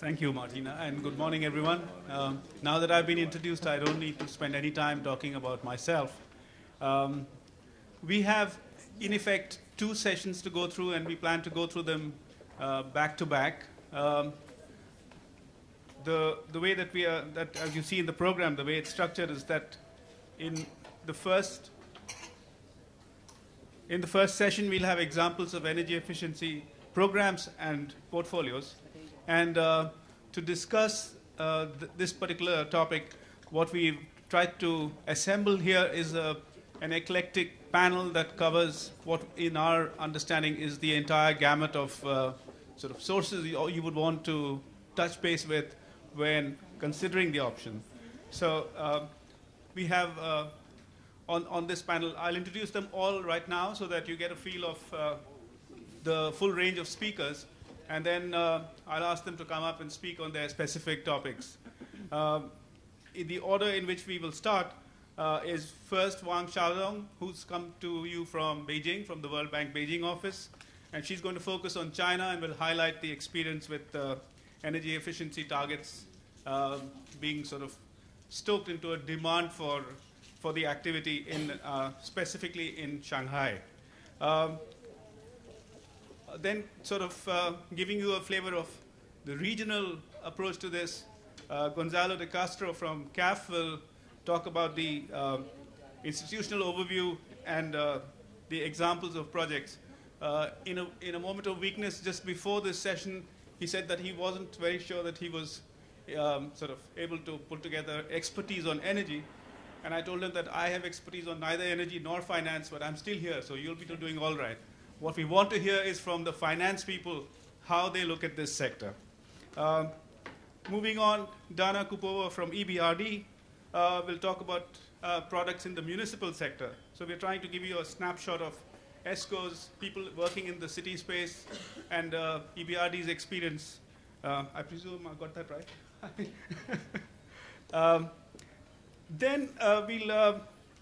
Thank you, Martina, and good morning, everyone. Now that I've been introduced, I don't need to spend any time talking about myself. We have, in effect, two sessions to go through, and we plan to go through them back to back. The way that as you see in the program, the way it's structured is that in the first session, we'll have examples of energy efficiency programs and portfolios. And to discuss this particular topic, what we've tried to assemble here is an eclectic panel that covers what, in our understanding, is the entire gamut of sort of sources you would want to touch base with when considering the option. So we have, on this panel, I'll introduce them all right now so that you get a feel of the full range of speakers. And then I'll ask them to come up and speak on their specific topics. In the order in which we will start is first Wang Xiaodong, who's come to you from Beijing, from the World Bank Beijing office. And she's going to focus on China and will highlight the experience with energy efficiency targets being sort of stoked into a demand for the activity in, specifically in Shanghai. Then sort of giving you a flavor of the regional approach to this, Gonzalo de Castro from CAF will talk about the institutional overview and the examples of projects. In a moment of weakness just before this session, he said that he wasn't very sure that he was sort of able to put together expertise on energy. And I told him that I have expertise on neither energy nor finance, but I'm still here, so you'll be doing all right. What we want to hear is from the finance people, how they look at this sector. Moving on, Dana Kupova from EBRD will talk about products in the municipal sector. So we're trying to give you a snapshot of ESCO's people working in the city space and EBRD's experience. I presume I got that right. Then we'll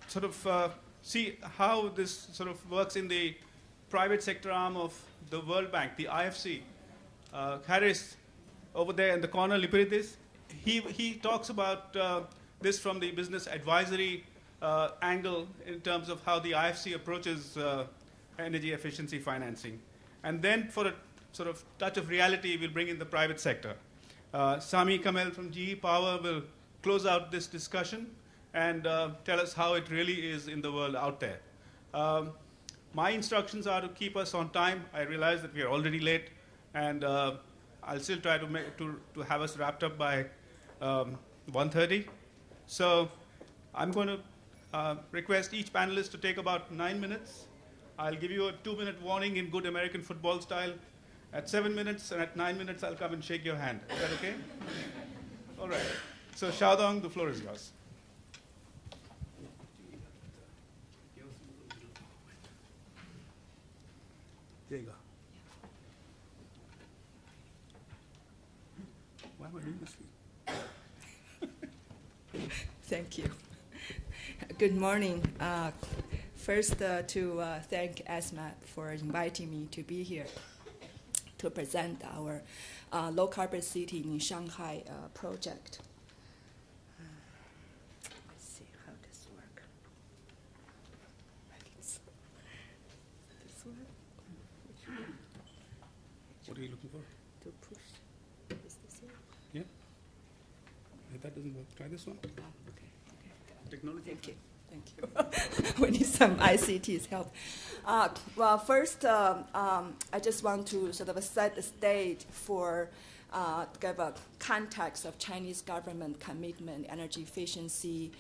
sort of see how this sort of works in the private sector arm of the World Bank, the IFC. Charis, over there in the corner, Lypiridis, he talks about this from the business advisory angle in terms of how the IFC approaches energy efficiency financing. And then for a sort of touch of reality, we'll bring in the private sector. Sami Kamel from GE Power will close out this discussion and tell us how it really is in the world out there. My instructions are to keep us on time. I realize that we are already late, and I'll still try to have us wrapped up by 1:30. So I'm going to request each panelist to take about 9 minutes. I'll give you a 2-minute warning in good American football style. At 7 minutes and at 9 minutes, I'll come and shake your hand. Is that okay? All right. So Xiaodong, the floor is yours. There you go. Why am I doing this? Thank you. Good morning. First, to thank ESMAP for inviting me to be here to present our low carbon city in Shanghai project. What are you looking for? To push. Is this one? Yeah. If that doesn't work, try this one. Oh, okay. Technology. Thank you. Thank you. We need some ICT's help. Well, first, I just want to sort of set the stage for give a context of Chinese government commitment, energy efficiency,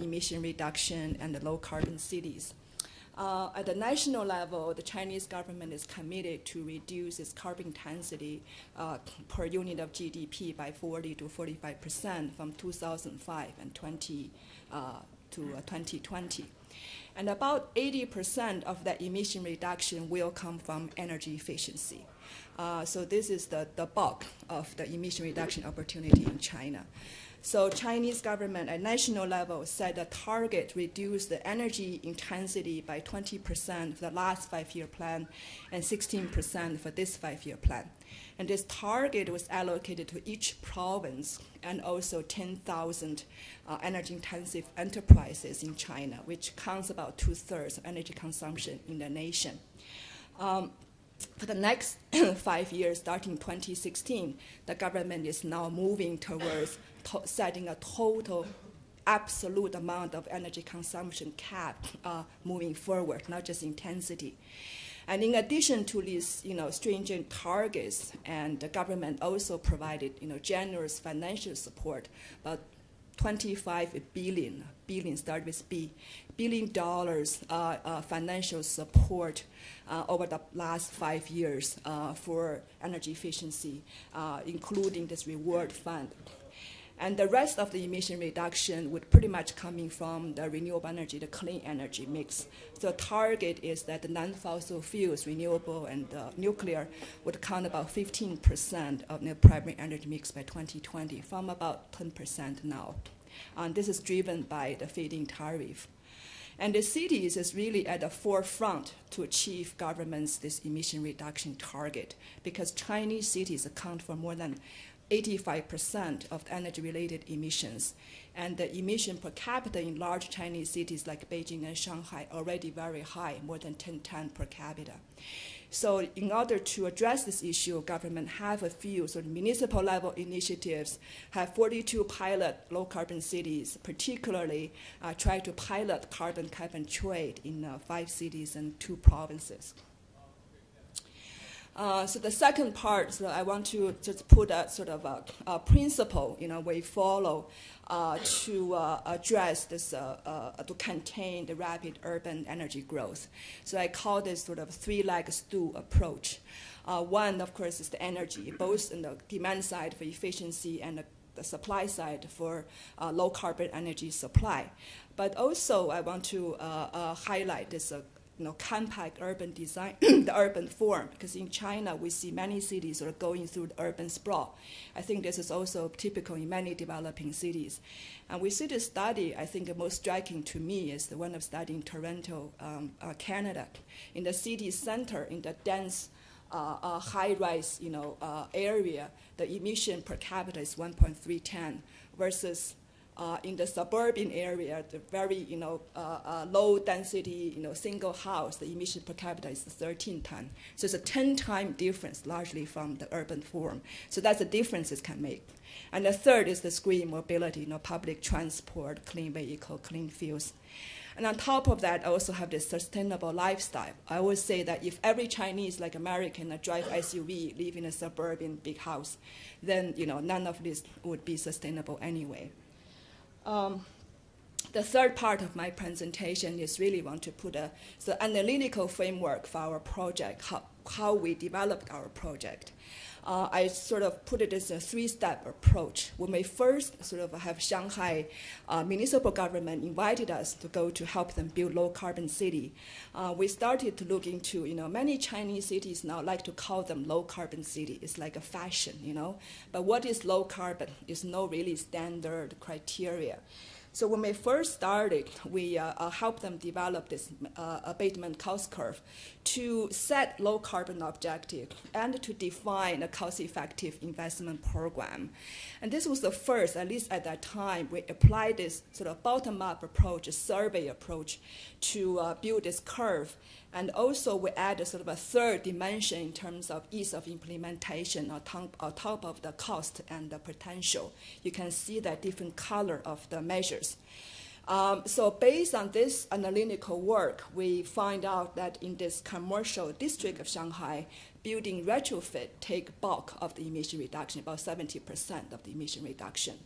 emission reduction, and the low carbon cities. At the national level, the Chinese government is committed to reduce its carbon intensity per unit of GDP by 40% to 45% from 2005 and 2020. And about 80% of that emission reduction will come from energy efficiency. So this is the bulk of the emission reduction opportunity in China. So Chinese government at national level set a target to reduce the energy intensity by 20% for the last 5-year plan and 16% for this 5-year plan. And this target was allocated to each province and also 10,000 energy-intensive enterprises in China, which counts about 2/3 of energy consumption in the nation. For the next 5 years, starting 2016, the government is now moving towards setting a total absolute amount of energy consumption cap moving forward, not just intensity. And in addition to these, stringent targets, and the government also provided, generous financial support, about $25 billion financial support over the last 5 years for energy efficiency, including this reward fund. And the rest of the emission reduction would pretty much coming from the renewable energy, the clean energy mix. So the target is that the non-fossil fuels, renewable and nuclear, would count about 15% of the primary energy mix by 2020, from about 10% now. And this is driven by the feed-in tariff. And the cities is really at the forefront to achieve government's this emission reduction target, because Chinese cities account for more than 85% of energy-related emissions, and the emission per capita in large Chinese cities like Beijing and Shanghai already very high, more than 10 tons per capita. So in order to address this issue, government have a few sort of municipal level initiatives, have 42 pilot low-carbon cities, particularly try to pilot carbon cap and trade in 5 cities and 2 provinces. So the second part, so I want to just put a sort of a principle, we follow to address this, to contain the rapid urban energy growth. So I call this sort of 3-leg stool approach. One, of course, is the energy, both in the demand side for efficiency and the supply side for low carbon energy supply. But also I want to highlight this compact urban design, the urban form, because in China we see many cities are going through the urban sprawl. I think this is also typical in many developing cities. And we see this study, I think the most striking to me is the one of studying Toronto, Canada. In the city center, in the dense high-rise area, the emission per capita is 1.310 versus in the suburban area, the very low density single house, the emission per capita is 13 ton. So it's a 10-time difference, largely from the urban form. So that's the difference it can make. And the third is the green mobility, public transport, clean vehicle, clean fuels. And on top of that, I also have this sustainable lifestyle. I always say that if every Chinese, like American, drive SUV, live in a suburban big house, then none of this would be sustainable anyway. The third part of my presentation is really want to put a analytical framework for our project, how we developed our project. I sort of put it as a 3-step approach. When we first sort of have Shanghai municipal government invited us to go to help them build low-carbon city, we started to look into, many Chinese cities now like to call them low-carbon city. It's like a fashion, But what is low-carbon? It's no really standard criteria. So when we first started, we helped them develop this abatement cost curve to set low carbon objective and to define a cost-effective investment program. And this was the first, at least at that time, we applied this sort of bottom-up approach, a survey approach, to build this curve. And also we added sort of a third dimension in terms of ease of implementation on top of the cost and the potential. You can see that different color of the measures. So based on this analytical work, we find out that in this commercial district of Shanghai, building retrofit take bulk of the emission reduction, about 70% of the emission reduction.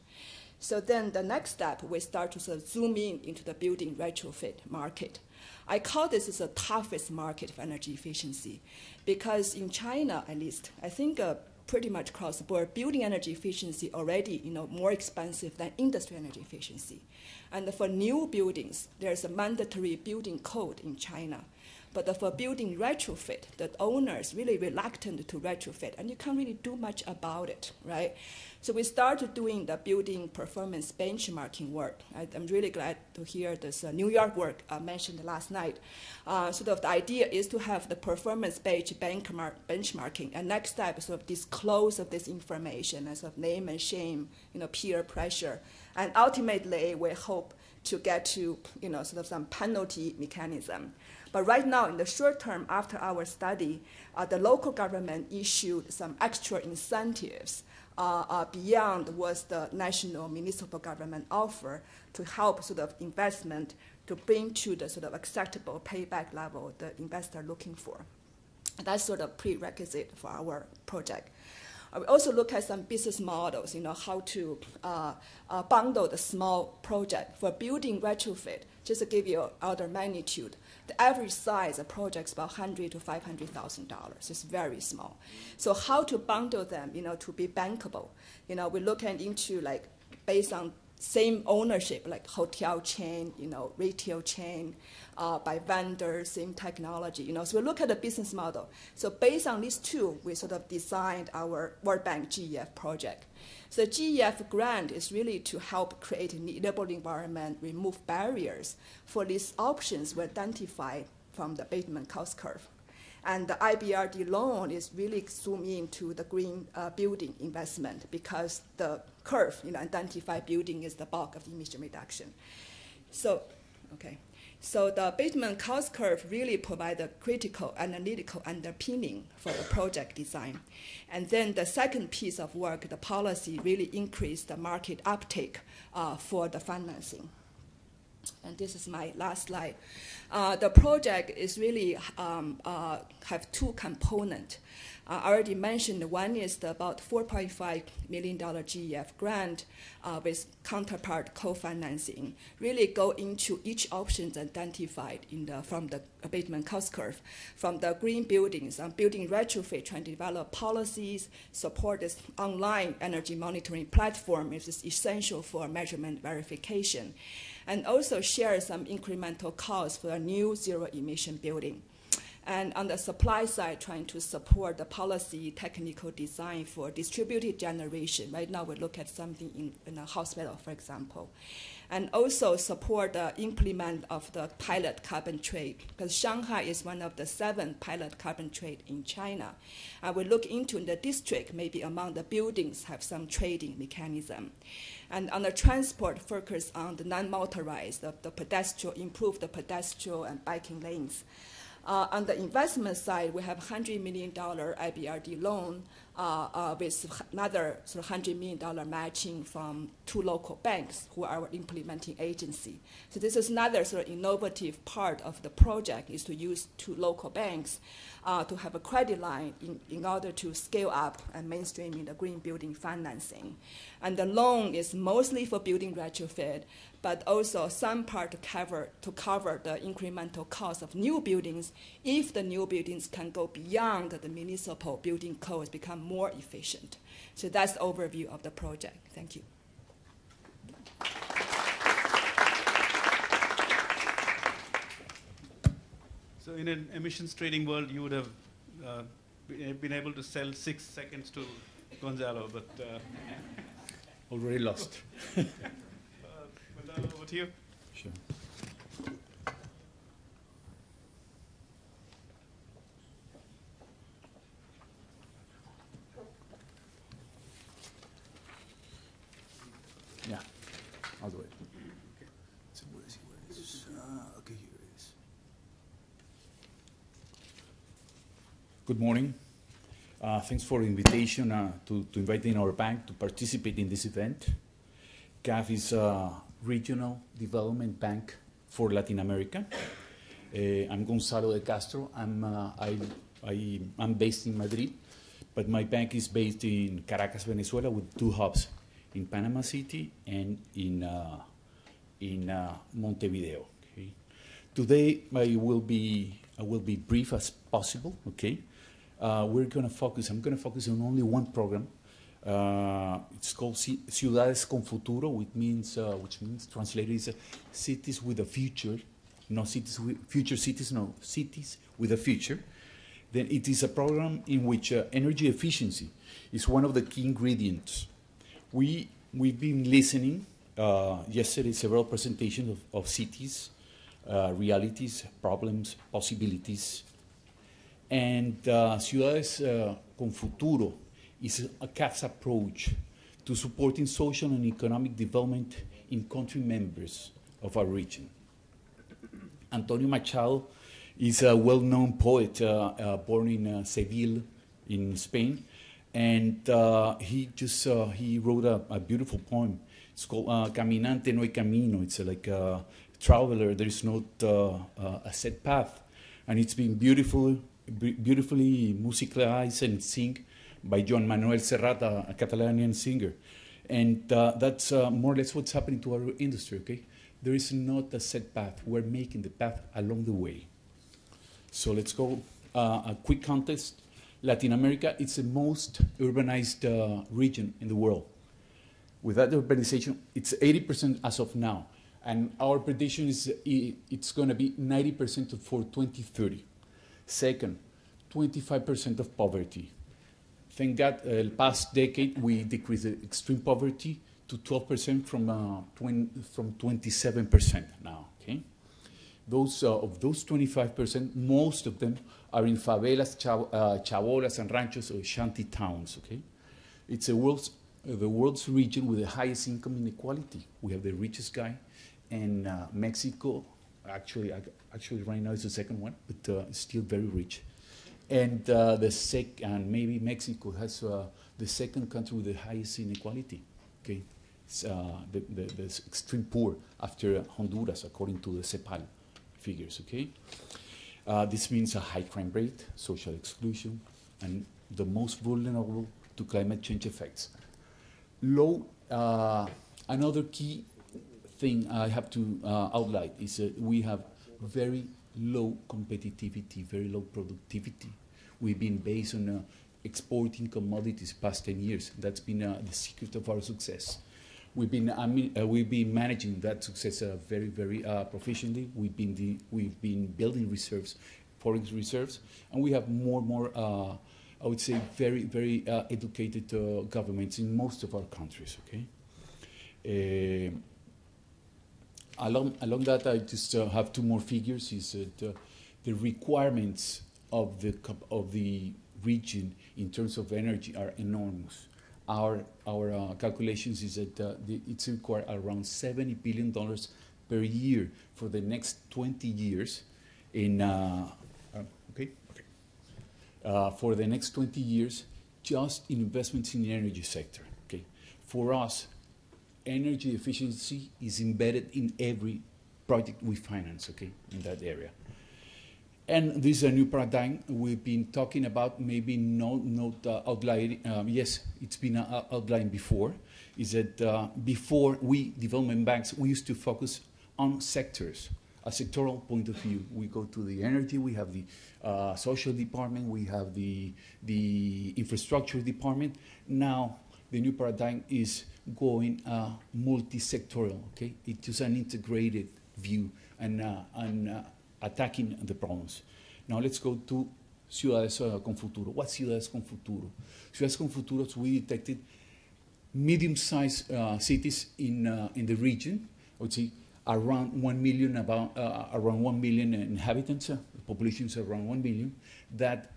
So then the next step, we start to sort of zoom in into the building retrofit market. I call this as the toughest market for energy efficiency, because in China, at least, I think pretty much across the board, building energy efficiency already more expensive than industry energy efficiency. And for new buildings, there's a mandatory building code in China. But for building retrofit, the owner is really reluctant to retrofit, and you can't really do much about it, right? So we started doing the building performance benchmarking work. I'm really glad to hear this New York work mentioned last night. Sort of the idea is to have the performance-based benchmarking, and next step is sort of disclose of this information as sort of name and shame, peer pressure, and ultimately we hope to get to, sort of some penalty mechanism. But right now, in the short term, after our study, the local government issued some extra incentives beyond what the national municipal government offer to help sort of investment to bring to the sort of acceptable payback level the investor looking for. That's sort of prerequisite for our project. We also look at some business models, how to bundle the small project for building retrofit. Just to give you other magnitude, the average size of projects about $100,000 to $500,000. It's very small. So how to bundle them, to be bankable? We look into like based on same ownership, like hotel chain, retail chain, by vendors, same technology, So we look at the business model. So based on these two, we sort of designed our World Bank GEF project. So the GEF grant is really to help create an enabling environment, remove barriers for these options we identify from the Bateman cost curve. And the IBRD loan is really zoom into the green building investment because the curve, identified building is the bulk of the emission reduction. So, okay. So the Bateman cost curve really provides a critical analytical underpinning for the project design. And then the second piece of work, the policy, really increased the market uptake for the financing. And this is my last slide. The project is really have two components. I already mentioned one is the about $4.5 million GEF grant with counterpart co-financing. Really go into each options identified in the, from the abatement cost curve, from the green buildings and building retrofit, trying to develop policies, support this online energy monitoring platform, which is essential for measurement verification, and also share some incremental costs for a new zero-emission building. And on the supply side, trying to support the policy technical design for distributed generation. Right now, we look at something in a hospital, for example. And also support the implement of the pilot carbon trade, because Shanghai is one of the 7 pilot carbon trade in China. And we look into in the district, maybe among the buildings have some trading mechanism. And on the transport, focus on the non-motorized, the pedestrian, improve the pedestrian and biking lanes. On the investment side, we have $100 million IBRD loan with another sort of $100 million matching from 2 local banks who are our implementing agency. So this is another sort of innovative part of the project is to use 2 local banks to have a credit line in order to scale up and mainstream in the green building financing. And the loan is mostly for building retrofit, but also some part to cover the incremental cost of new buildings if the new buildings can go beyond the municipal building codes, become more efficient. So that's the overview of the project. Thank you. So in an emissions trading world, you would have been able to sell 6 seconds to Gonzalo, but already lost. Over to you. Sure. Yeah, I'll do it. Okay. So where is he? Where is he? Okay, here it is. Good morning. Thanks for the invitation to inviting our bank to participate in this event. CAF is Regional Development Bank for Latin America. I'm Gonzalo de Castro. I'm based in Madrid, but my bank is based in Caracas, Venezuela, with 2 hubs, in Panama City and in Montevideo. Okay. Today I will be brief as possible. Okay, I'm going to focus on only one program. It's called Ciudades con Futuro, which means translated is cities with a future, no cities with future cities, no cities with a future, then it is a program in which energy efficiency is one of the key ingredients. We've been listening yesterday several presentations of cities, realities, problems, possibilities. And Ciudades con Futuro is a CAF's approach to supporting social and economic development in country members of our region. Antonio Machado is a well-known poet born in Seville in Spain, and he wrote a beautiful poem. It's called Caminante no hay camino. It's like a traveler, there is not a set path, and it's been beautifully musicalized and sung by Joan Manuel Serrat, a Catalanian singer. And that's more or less what's happening to our industry, okay? There is not a set path. We're making the path along the way. So let's go a quick contest. Latin America, it's the most urbanized region in the world. With that urbanization, it's 80% as of now. And our prediction is it's going to be 90% for 2030. Second, 25% of poverty. Thank God, the past decade, we decreased extreme poverty to 12% from 27% now, okay? Those, of those 25%, most of them are in favelas, chabolas, and ranchos, or shanty towns, okay? It's the world's region with the highest income inequality. We have the richest guy, and Mexico, actually right now it's the second one, but still very rich. And maybe Mexico has the second country with the highest inequality. Okay, it's, the extreme poor after Honduras, according to the CEPAL figures. Okay, this means a high crime rate, social exclusion, and the most vulnerable to climate change effects. Low. Another key thing I have to outline is we have very low competitivity, very low productivity. We've been based on exporting commodities past 10 years. That's been the secret of our success. We've been managing that success very, very proficiently. We've been building reserves, foreign reserves, and we have more and more, I would say, very, very educated governments in most of our countries, okay? Along that, I just have two more figures. Is that the requirements of the region in terms of energy are enormous. Our calculations is that it's required around $70 billion per year for the next 20 years. In for the next 20 years, just in investments in the energy sector. Okay, for us, energy efficiency is embedded in every project we finance, okay, in that area. And this is a new paradigm we've been talking about, maybe not outlined, yes, it's been outlined before, is that before we, development banks, we used to focus on sectors, a sectoral point of view. We go to the energy, we have the social department, we have the infrastructure department. Now, the new paradigm is going multi-sectorial, okay? It's just an integrated view and attacking the problems. Now let's go to Ciudades con Futuro. What's Ciudades con Futuro? Ciudades con Futuro, we detected medium-sized cities in the region. I would say around 1 million, around 1 million inhabitants, populations around 1 million, that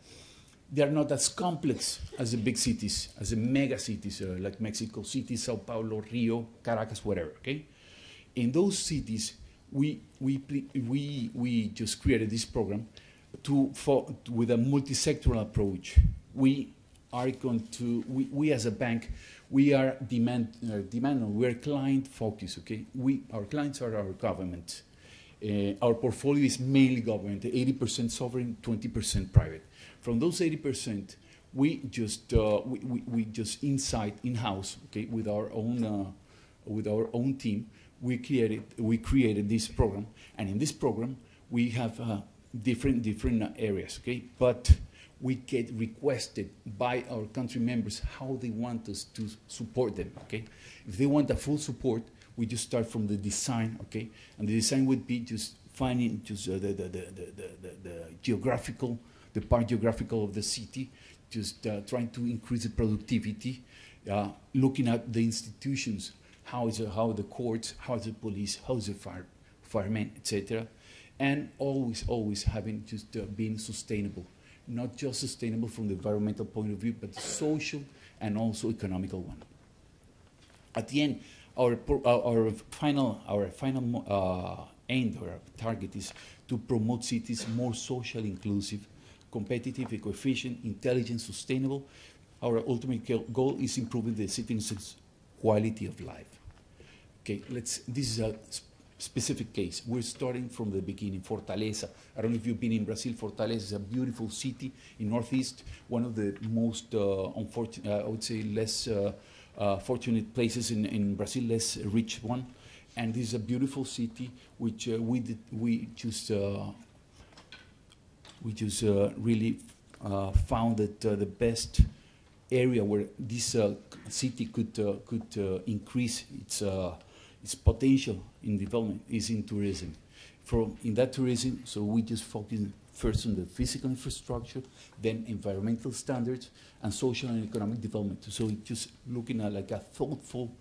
they are not as complex as the big cities, as the mega cities like Mexico City, Sao Paulo, Rio, Caracas, whatever, okay? In those cities, we just created this program with a multi-sectoral approach. We are going to, we as a bank, we are we are client-focused, okay? Our clients are our government. Our portfolio is mainly government, 80% sovereign, 20% private. From those 80%, we just in-house, okay, with our own team, we created this program, and in this program we have different areas, okay. But we get requested by our country members how they want us to support them, okay. If they want a full support, we just start from the design, okay, and the design would be just finding just the geographical, the part geographical of the city, just trying to increase the productivity, looking at the institutions, how the courts, how the police, how the firemen, etc., and always having just being sustainable, not just sustainable from the environmental point of view, but the social and also economical one. At the end, our final aim or target is to promote cities more socially inclusive, competitive, eco-efficient, intelligent, sustainable. Our ultimate goal is improving the citizens' quality of life. Okay, this is a specific case. We're starting from the beginning, Fortaleza. I don't know if you've been in Brazil. Fortaleza is a beautiful city in northeast, one of the most unfortunate, I would say less fortunate places in Brazil, less rich one. And this is a beautiful city which we just really found that the best area where this city could increase its potential in development is in tourism. So we just focus first on the physical infrastructure, then environmental standards, and social and economic development. So it's just looking at like a thoughtful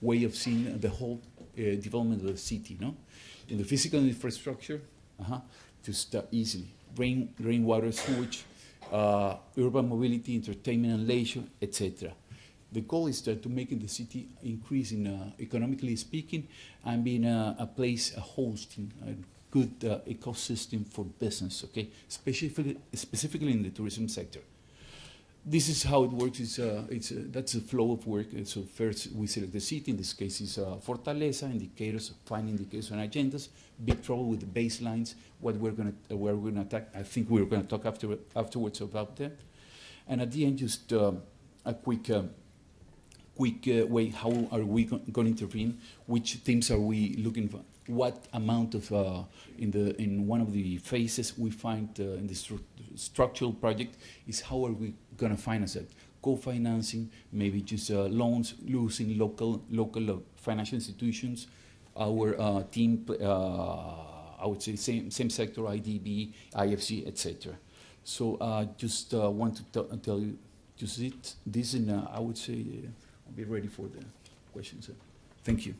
way of seeing the whole development of the city, no? In the physical infrastructure, just easily. Rainwater, sewage, urban mobility, entertainment and leisure, etc. The goal is to making the city increase in, economically speaking, and being a place, a hosting, a good ecosystem for business, okay? Specifically in the tourism sector. This is how it works. That's the flow of work. And so first we select the city. In this case, it's Fortaleza. Indicators, fine indicators and agendas. Big trouble with the baselines. What we're going to attack. I think we're going to talk afterwards about that. And at the end, just a quick way. How are we going to intervene? Which themes are we looking for? What amount of in one of the phases we find in the structural project is how are we going to finance it? Co-financing, maybe just loans, using local financial institutions. Our team, I would say, same sector, IDB, IFC, etc. So just want to tell you just this, and I would say I'll be ready for the questions. Thank you.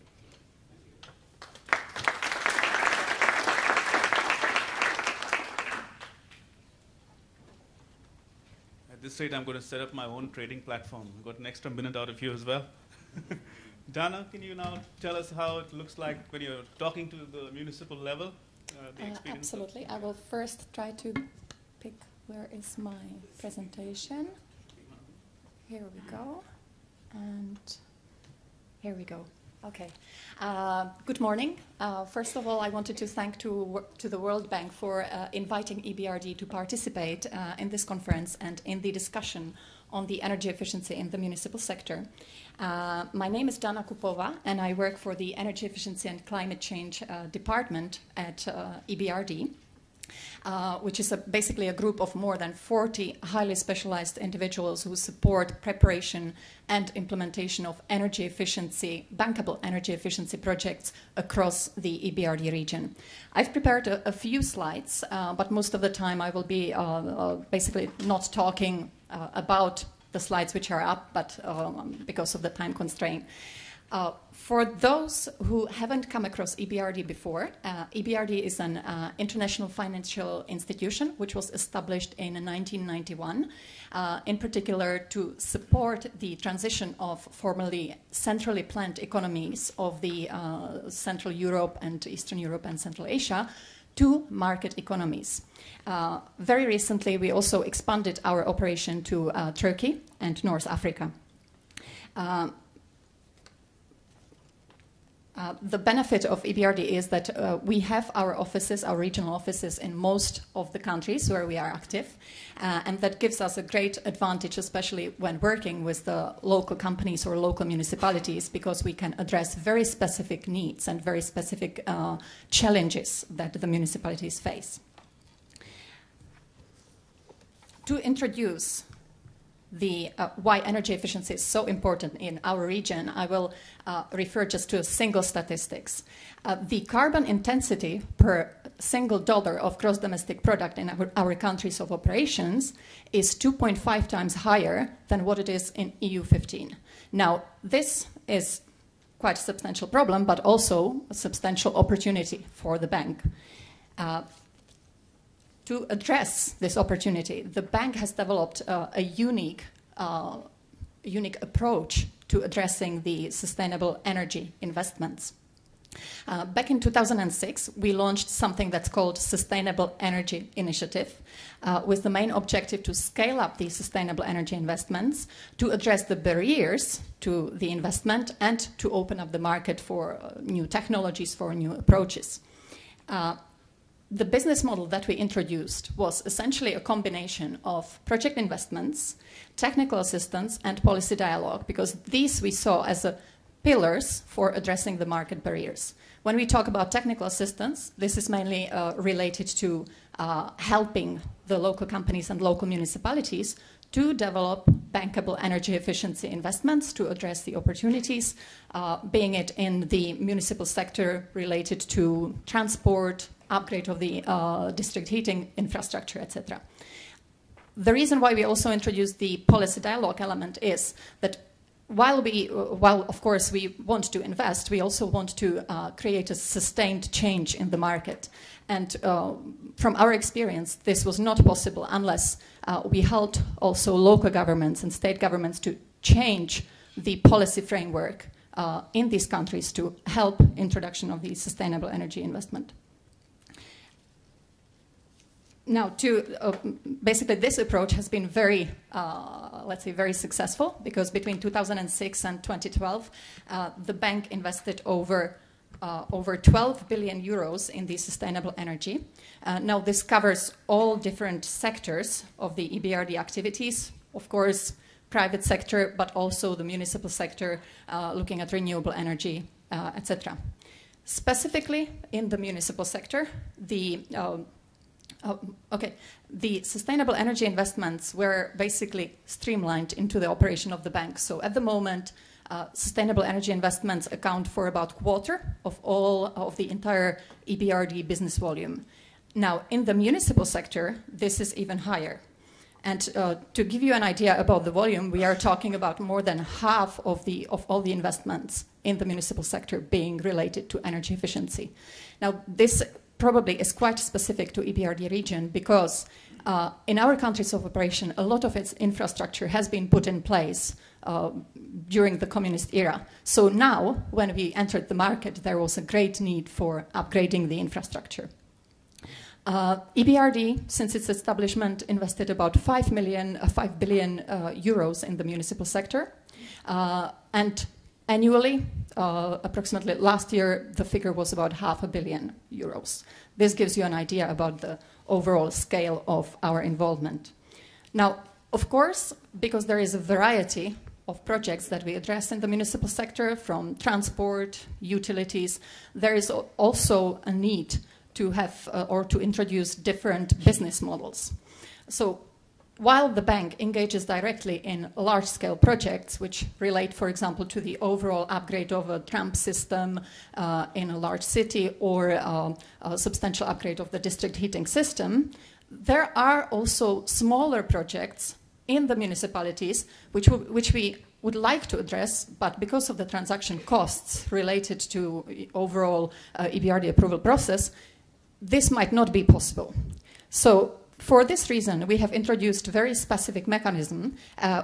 This stage, I'm going to set up my own trading platform. I've got an extra minute out of you as well. Dana, can you now tell us how it looks like when you're talking to the municipal level? The experience absolutely. I will first try to pick where is my presentation. Here we go. And here we go. Okay. Good morning. First of all, I wanted to thank to the World Bank for inviting EBRD to participate in this conference and in the discussion on the energy efficiency in the municipal sector. My name is Dana Kupova, and I work for the Energy Efficiency and Climate Change Department at EBRD. Which is basically a group of more than 40 highly specialized individuals who support preparation and implementation of energy efficiency, bankable energy efficiency projects across the EBRD region. I've prepared a few slides, but most of the time I will be basically not talking about the slides which are up, but because of the time constraint. For those who haven't come across EBRD before, EBRD is an international financial institution which was established in 1991, in particular to support the transition of formerly centrally planned economies of the Central Europe and Eastern Europe and Central Asia to market economies. Very recently, we also expanded our operation to Turkey and North Africa. The benefit of EBRD is that we have our offices, our regional offices in most of the countries where we are active, and that gives us a great advantage, especially when working with the local companies or local municipalities, because we can address very specific needs and very specific challenges that the municipalities face. To introduce the why energy efficiency is so important in our region, I will refer just to a single statistics. The carbon intensity per single dollar of gross domestic product in our countries of operations is 2.5 times higher than what it is in EU15. Now, this is quite a substantial problem, but also a substantial opportunity for the bank. To address this opportunity, the bank has developed a unique approach to addressing the sustainable energy investments. Back in 2006, we launched something that's called Sustainable Energy Initiative, with the main objective to scale up the sustainable energy investments, to address the barriers to the investment, and to open up the market for new technologies, for new approaches. The business model that we introduced was essentially a combination of project investments, technical assistance, and policy dialogue, because these we saw as pillars for addressing the market barriers. When we talk about technical assistance, this is mainly related to helping the local companies and local municipalities to develop bankable energy efficiency investments to address the opportunities, being it in the municipal sector related to transport, upgrade of the district heating infrastructure, etc. The reason why we also introduced the policy dialogue element is that while of course we want to invest, we also want to create a sustained change in the market. And from our experience, this was not possible unless we helped also local governments and state governments to change the policy framework in these countries to help introduction of the sustainable energy investment. Now, basically this approach has been very, let's say, very successful, because between 2006 and 2012, the bank invested over 12 billion euros in the sustainable energy. Now, this covers all different sectors of the EBRD activities, of course, private sector, but also the municipal sector, looking at renewable energy, etc. Specifically in the municipal sector, the sustainable energy investments were basically streamlined into the operation of the bank. So at the moment, sustainable energy investments account for about a quarter of all of the entire EBRD business volume. Now, in the municipal sector, this is even higher. And to give you an idea about the volume, we are talking about more than half of all the investments in the municipal sector being related to energy efficiency. Now, this probably is quite specific to EBRD region, because in our countries of operation, a lot of its infrastructure has been put in place during the communist era. So now, when we entered the market, there was a great need for upgrading the infrastructure. EBRD, since its establishment, invested about 5 billion euros in the municipal sector, and annually, approximately last year, the figure was about €500 million. This gives you an idea about the overall scale of our involvement. Now, of course, because there is a variety of projects that we address in the municipal sector, from transport, utilities, there is also a need to have or to introduce different business models. So, while the bank engages directly in large-scale projects, which relate, for example, to the overall upgrade of a tram system in a large city, or a substantial upgrade of the district heating system, there are also smaller projects in the municipalities which we would like to address, but because of the transaction costs related to the overall EBRD approval process, this might not be possible. So, for this reason, we have introduced a very specific mechanism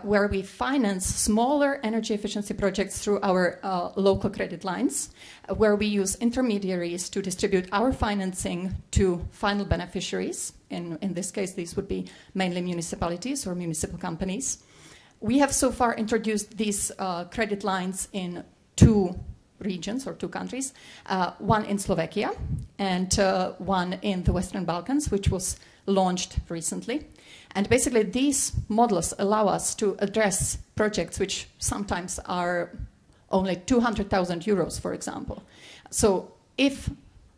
where we finance smaller energy efficiency projects through our local credit lines, where we use intermediaries to distribute our financing to final beneficiaries. In this case, these would be mainly municipalities or municipal companies. We have so far introduced these credit lines in two regions or two countries, one in Slovakia and one in the Western Balkans, which was launched recently. And basically these models allow us to address projects which sometimes are only 200,000 euros, for example. So if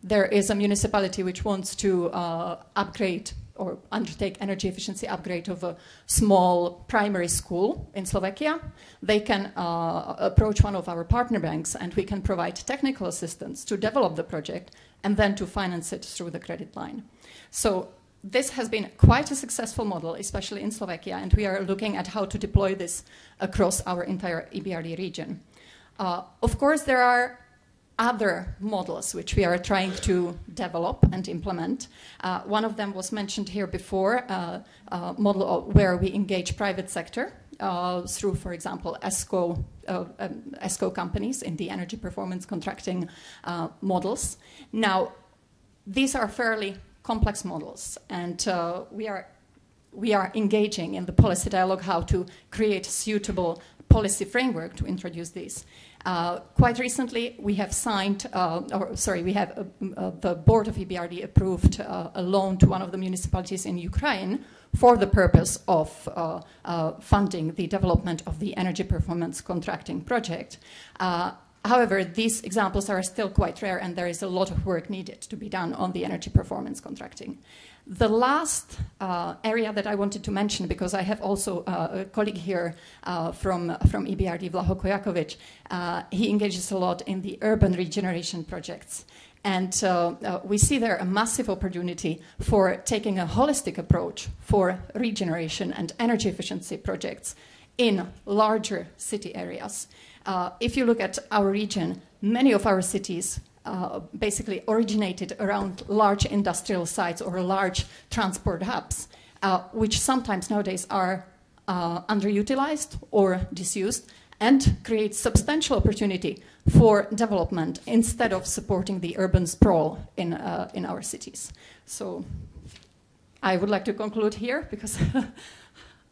there is a municipality which wants to upgrade or undertake energy efficiency upgrade of a small primary school in Slovakia, they can approach one of our partner banks and we can provide technical assistance to develop the project and then to finance it through the credit line. So this has been quite a successful model, especially in Slovakia, and we are looking at how to deploy this across our entire EBRD region. Of course, there are other models which we are trying to develop and implement. One of them was mentioned here before, model where we engage private sector through, for example, ESCO, ESCO companies in the energy performance contracting models. Now, these are fairly complex models, and we are engaging in the policy dialogue how to create suitable policy framework to introduce these. Quite recently, we have signed, the board of EBRD approved a loan to one of the municipalities in Ukraine for the purpose of funding the development of the energy performance contracting project. However, these examples are still quite rare, and there is a lot of work needed to be done on the energy performance contracting. The last area that I wanted to mention, because I have also a colleague here from EBRD, Vlaho Kojakovic, he engages a lot in the urban regeneration projects. And we see there a massive opportunity for taking a holistic approach for regeneration and energy efficiency projects in larger city areas. If you look at our region, many of our cities basically originated around large industrial sites or large transport hubs, which sometimes nowadays are underutilized or disused and create substantial opportunity for development instead of supporting the urban sprawl in our cities. So I would like to conclude here because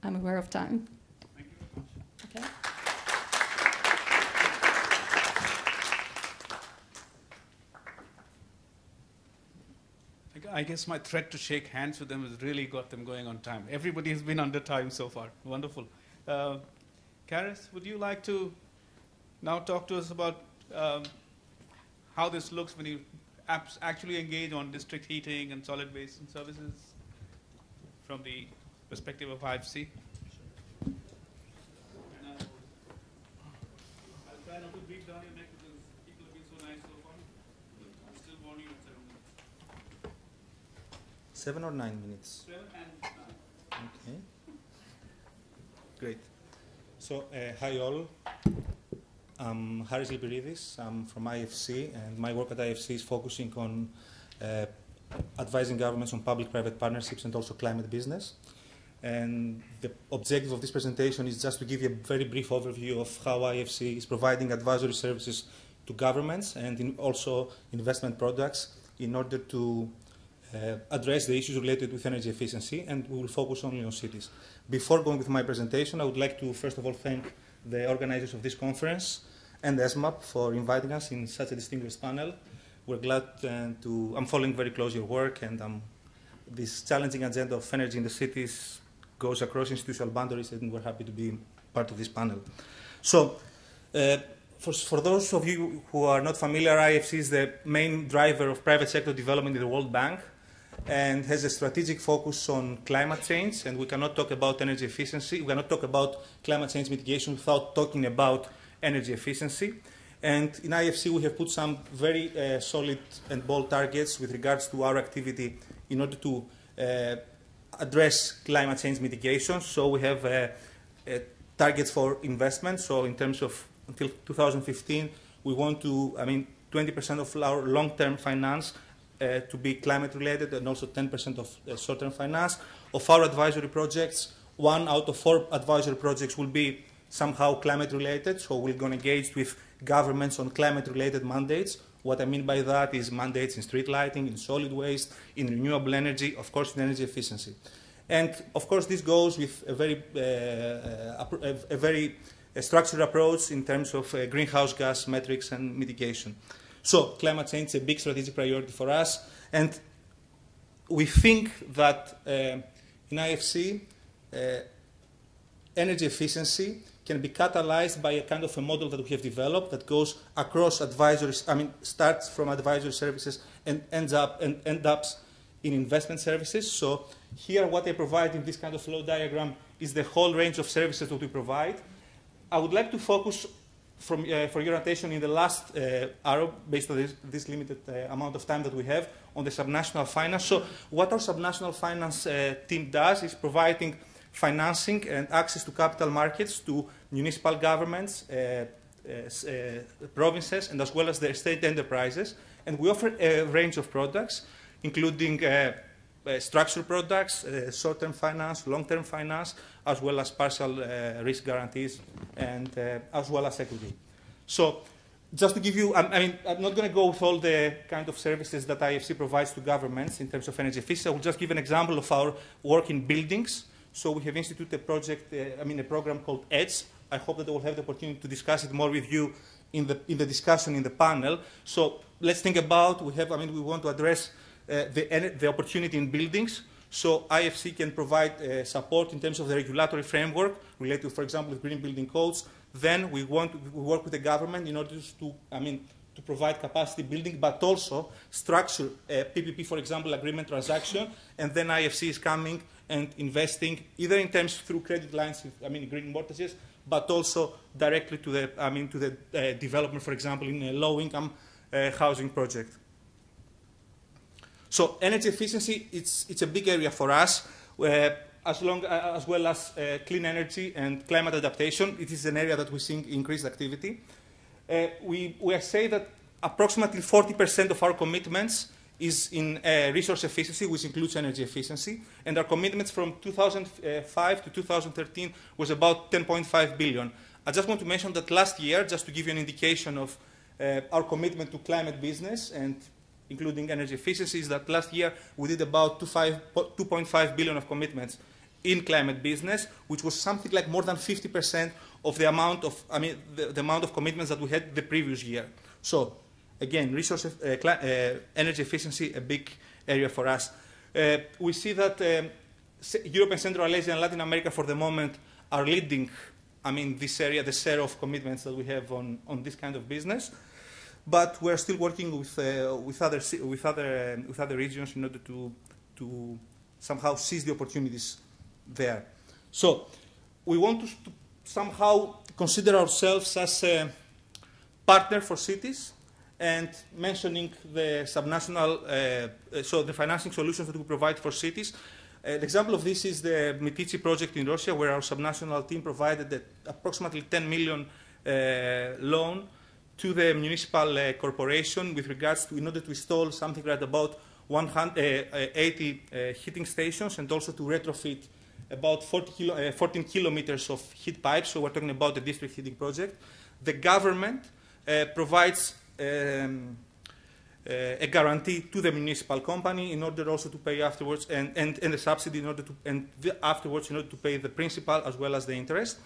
I'm aware of time. Thank you very much. Okay. I guess my threat to shake hands with them has really got them going on time. Everybody has been under time so far. Wonderful. Charis, would you like to now talk to us about how this looks when you actually engage on district heating and solid waste and services from the perspective of IFC? Sure. I'll try not to beat down your neck because people have been so nice so far. I'm still warning you at 7 minutes. 7 or 9 minutes? 7 and 9. Okay. Great. So, hi all, I'm Charis Lypiridis, I'm from IFC, and my work at IFC is focusing on advising governments on public-private partnerships and also climate business. And the objective of this presentation is just to give you a very brief overview of how IFC is providing advisory services to governments and also investment products in order to address the issues related with energy efficiency, and we will focus only on cities. Before going with my presentation, I would like to first of all thank the organizers of this conference and ESMAP for inviting us in such a distinguished panel. We're glad I'm following very closely your work, and this challenging agenda of energy in the cities goes across institutional boundaries, and we're happy to be part of this panel. So, for those of you who are not familiar, IFC is the main driver of private sector development in the World Bank, and has a strategic focus on climate change, and we cannot talk about energy efficiency, we cannot talk about climate change mitigation without talking about energy efficiency. And in IFC we have put some very solid and bold targets with regards to our activity in order to address climate change mitigation. So we have targets for investment, so in terms of until 2015 we want to, 20% of our long-term finance to be climate related, and also 10% of short-term finance. Of our advisory projects, 1 out of 4 advisory projects will be somehow climate related, so we're going to engage with governments on climate related mandates. What I mean by that is mandates in street lighting, in solid waste, in renewable energy, of course in energy efficiency. And of course this goes with a very structured approach in terms of greenhouse gas metrics and mitigation. So climate change is a big strategic priority for us, and we think that in IFC energy efficiency can be catalyzed by a kind of a model that we have developed that goes across advisories, starts from advisory services and ends up in investment services. So Here, what I provide in this kind of flow diagram is the whole range of services that we provide. I would like to focus for your attention in the last arrow, based on this limited amount of time that we have, on the subnational finance. So what our subnational finance team does is providing financing and access to capital markets to municipal governments, provinces, and as well as their state enterprises. And we offer a range of products, including structured products, short-term finance, long-term finance, as well as partial risk guarantees, and as well as equity. So just to give you, I'm not going to go with all the kind of services that IFC provides to governments in terms of energy efficiency. I will just give an example of our work in buildings. So we have instituted a project, a program called EDGE. I hope that I will have the opportunity to discuss it more with you in the discussion in the panel. So let's think about, we want to address the opportunity in buildings, so IFC can provide support in terms of the regulatory framework related, for example, with green building codes. Then we work with the government in order to provide capacity building, but also structure PPP, for example, agreement transaction, and then IFC is coming and investing either in terms through credit lines, green mortgages, but also directly to the, development, for example, in a low-income housing project. So energy efficiency, it's a big area for us, as well as clean energy and climate adaptation. It is an area that we see increased activity. We say that approximately 40% of our commitments is in resource efficiency, which includes energy efficiency. And our commitments from 2005 to 2013 was about 10.5 billion. I just want to mention that last year, just to give you an indication of our commitment to climate business and including energy efficiencies, that last year we did about 2.5 billion of commitments in climate business, which was something like more than 50% of the amount of, the amount of commitments that we had the previous year. So, again, energy efficiency, a big area for us. We see that Europe and Central Asia and Latin America, for the moment, are leading, this area, the share of commitments that we have on this kind of business. But we're still working with other regions in order to somehow seize the opportunities there. So we want to somehow consider ourselves as a partner for cities, and mentioning the subnational, so the financing solutions that we provide for cities. An example of this is the Mitici project in Russia, where our subnational team provided approximately 10 million loan to the municipal corporation with regards to, in order to install something like about 180 heating stations, and also to retrofit about 14 kilometers of heat pipes. So we're talking about the district heating project. The government provides a guarantee to the municipal company in order also to pay afterwards, and the subsidy in order to, afterwards in order to pay the principal as well as the interest.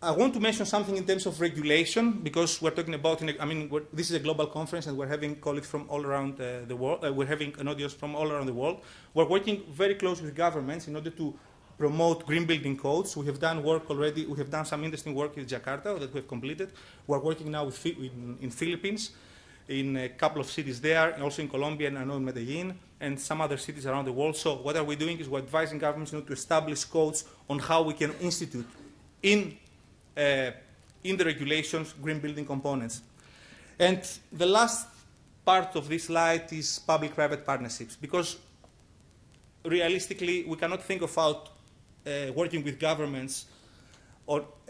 I want to mention something in terms of regulation, because we're talking about, this is a global conference, and we're having colleagues from all around the world. We're having an audience from all around the world. We're working very close with governments in order to promote green building codes. We have done work already. We have done some interesting work in Jakarta that we've completed. We're working now with, in Philippines, in a couple of cities there, and also in Colombia, and I know in Medellin, and some other cities around the world. So what are we doing is we're advising governments to establish codes on how we can institute in the regulations green building components. And the last part of this slide is public-private partnerships, because realistically we cannot think about working with governments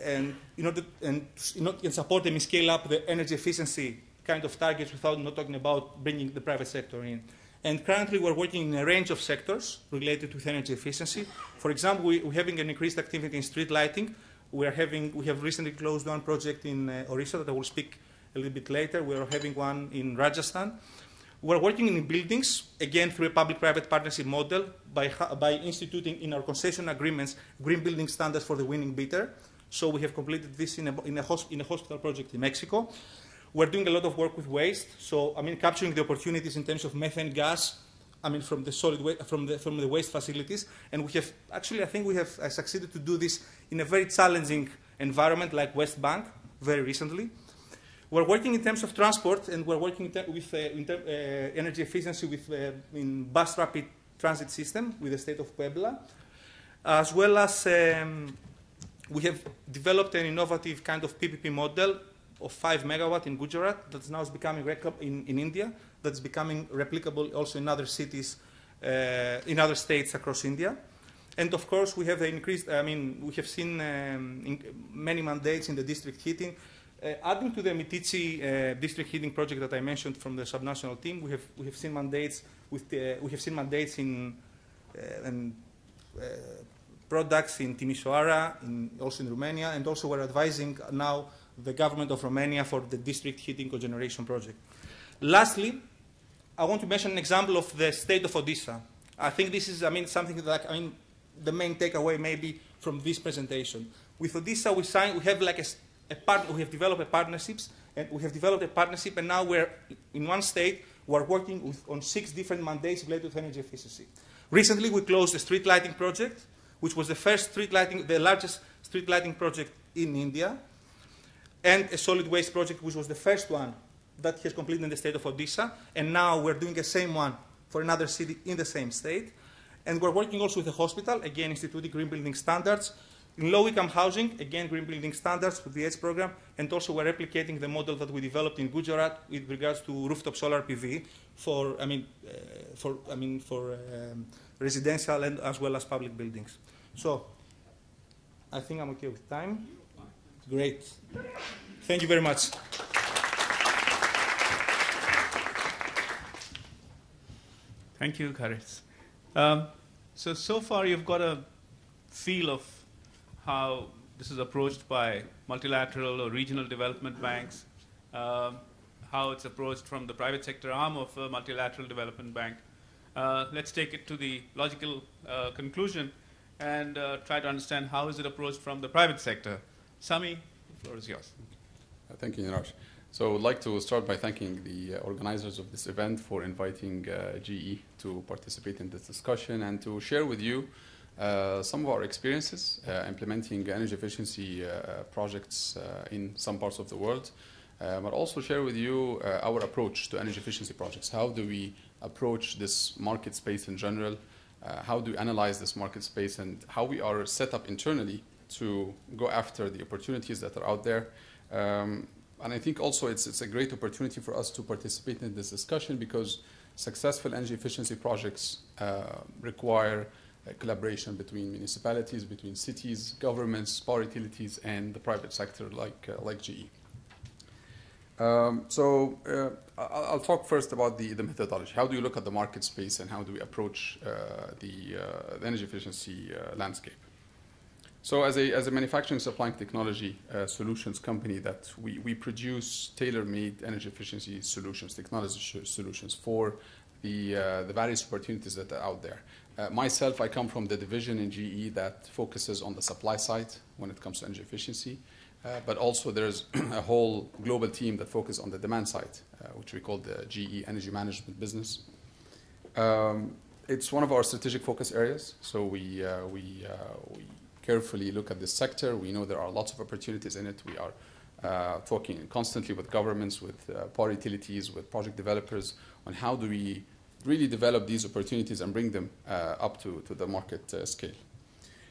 and support them in scale up the energy efficiency kind of targets without not talking about bringing the private sector in. And currently we're working in a range of sectors related with energy efficiency. For example, we're having an increased activity in street lighting. We have recently closed one project in Odisha that I will speak a little bit later. We are having one in Rajasthan. We're working in buildings, again, through a public-private partnership model by instituting in our concession agreements green building standards for the winning bidder. So we have completed this in a hospital project in Mexico. We're doing a lot of work with waste. So, capturing the opportunities in terms of methane gas, from the solid waste, from the waste facilities, and we have actually, I think we have succeeded to do this in a very challenging environment like West Bank very recently. We're working in terms of transport, and we're working with energy efficiency in bus rapid transit system with the state of Puebla, as well as we have developed an innovative kind of PPP model of 5 MW in Gujarat that's now becoming in India, that's becoming replicable also in other cities, in other states across India. And of course, we have the increased, I mean, we have seen many mandates in the district heating. Adding to the Mitici district heating project that I mentioned from the subnational team, we have seen mandates with we have seen mandates in products in Timișoara, also in Romania, and also we're advising now the government of Romania for the district heating cogeneration project. Lastly, I want to mention an example of the state of Odisha. I think this is, I mean, something that, I mean, the main takeaway maybe from this presentation. With Odisha, we have developed a partnership, and now we're in one state. We're working on 6 different mandates related to energy efficiency. Recently, we closed the street lighting project, which was the first street lighting, the largest street lighting project in India, and a solid waste project, which was the first one that has completed in the state of Odisha, and now we're doing the same one for another city in the same state. And we're working also with a hospital, again, instituting green building standards. In low-income housing, again, green building standards with the EDGE program, and also we're replicating the model that we developed in Gujarat with regards to rooftop solar PV for, residential and as well as public buildings. So, I think I'm okay with time. Great. Thank you very much. Thank you, Charis. So far you've got a feel of how this is approached by multilateral or regional development banks, how it's approached from the private sector arm of a multilateral development bank. Let's take it to the logical conclusion and try to understand how is it approached from the private sector. Sami, the floor is yours. Thank you, Neeraj. So I'd like to start by thanking the organizers of this event for inviting GE to participate in this discussion and to share with you some of our experiences implementing energy efficiency projects in some parts of the world, but also share with you our approach to energy efficiency projects. How do we approach this market space in general? How do we analyze this market space, and how we are set up internally to go after the opportunities that are out there? And I think also it's a great opportunity for us to participate in this discussion, because successful energy efficiency projects require collaboration between municipalities, between cities, governments, power utilities, and the private sector like GE. I'll talk first about the methodology. How do you look at the market space, and how do we approach the energy efficiency landscape? So as a manufacturing supplying technology solutions company, that we produce tailor-made energy efficiency solutions, technology solutions for the various opportunities that are out there. Myself, I come from the division in GE that focuses on the supply side when it comes to energy efficiency, but also there's a whole global team that focuses on the demand side, which we call the GE Energy Management business. It's one of our strategic focus areas, so we carefully look at this sector. We know there are lots of opportunities in it. We are talking constantly with governments, with power utilities, with project developers on how do we really develop these opportunities and bring them up to the market scale.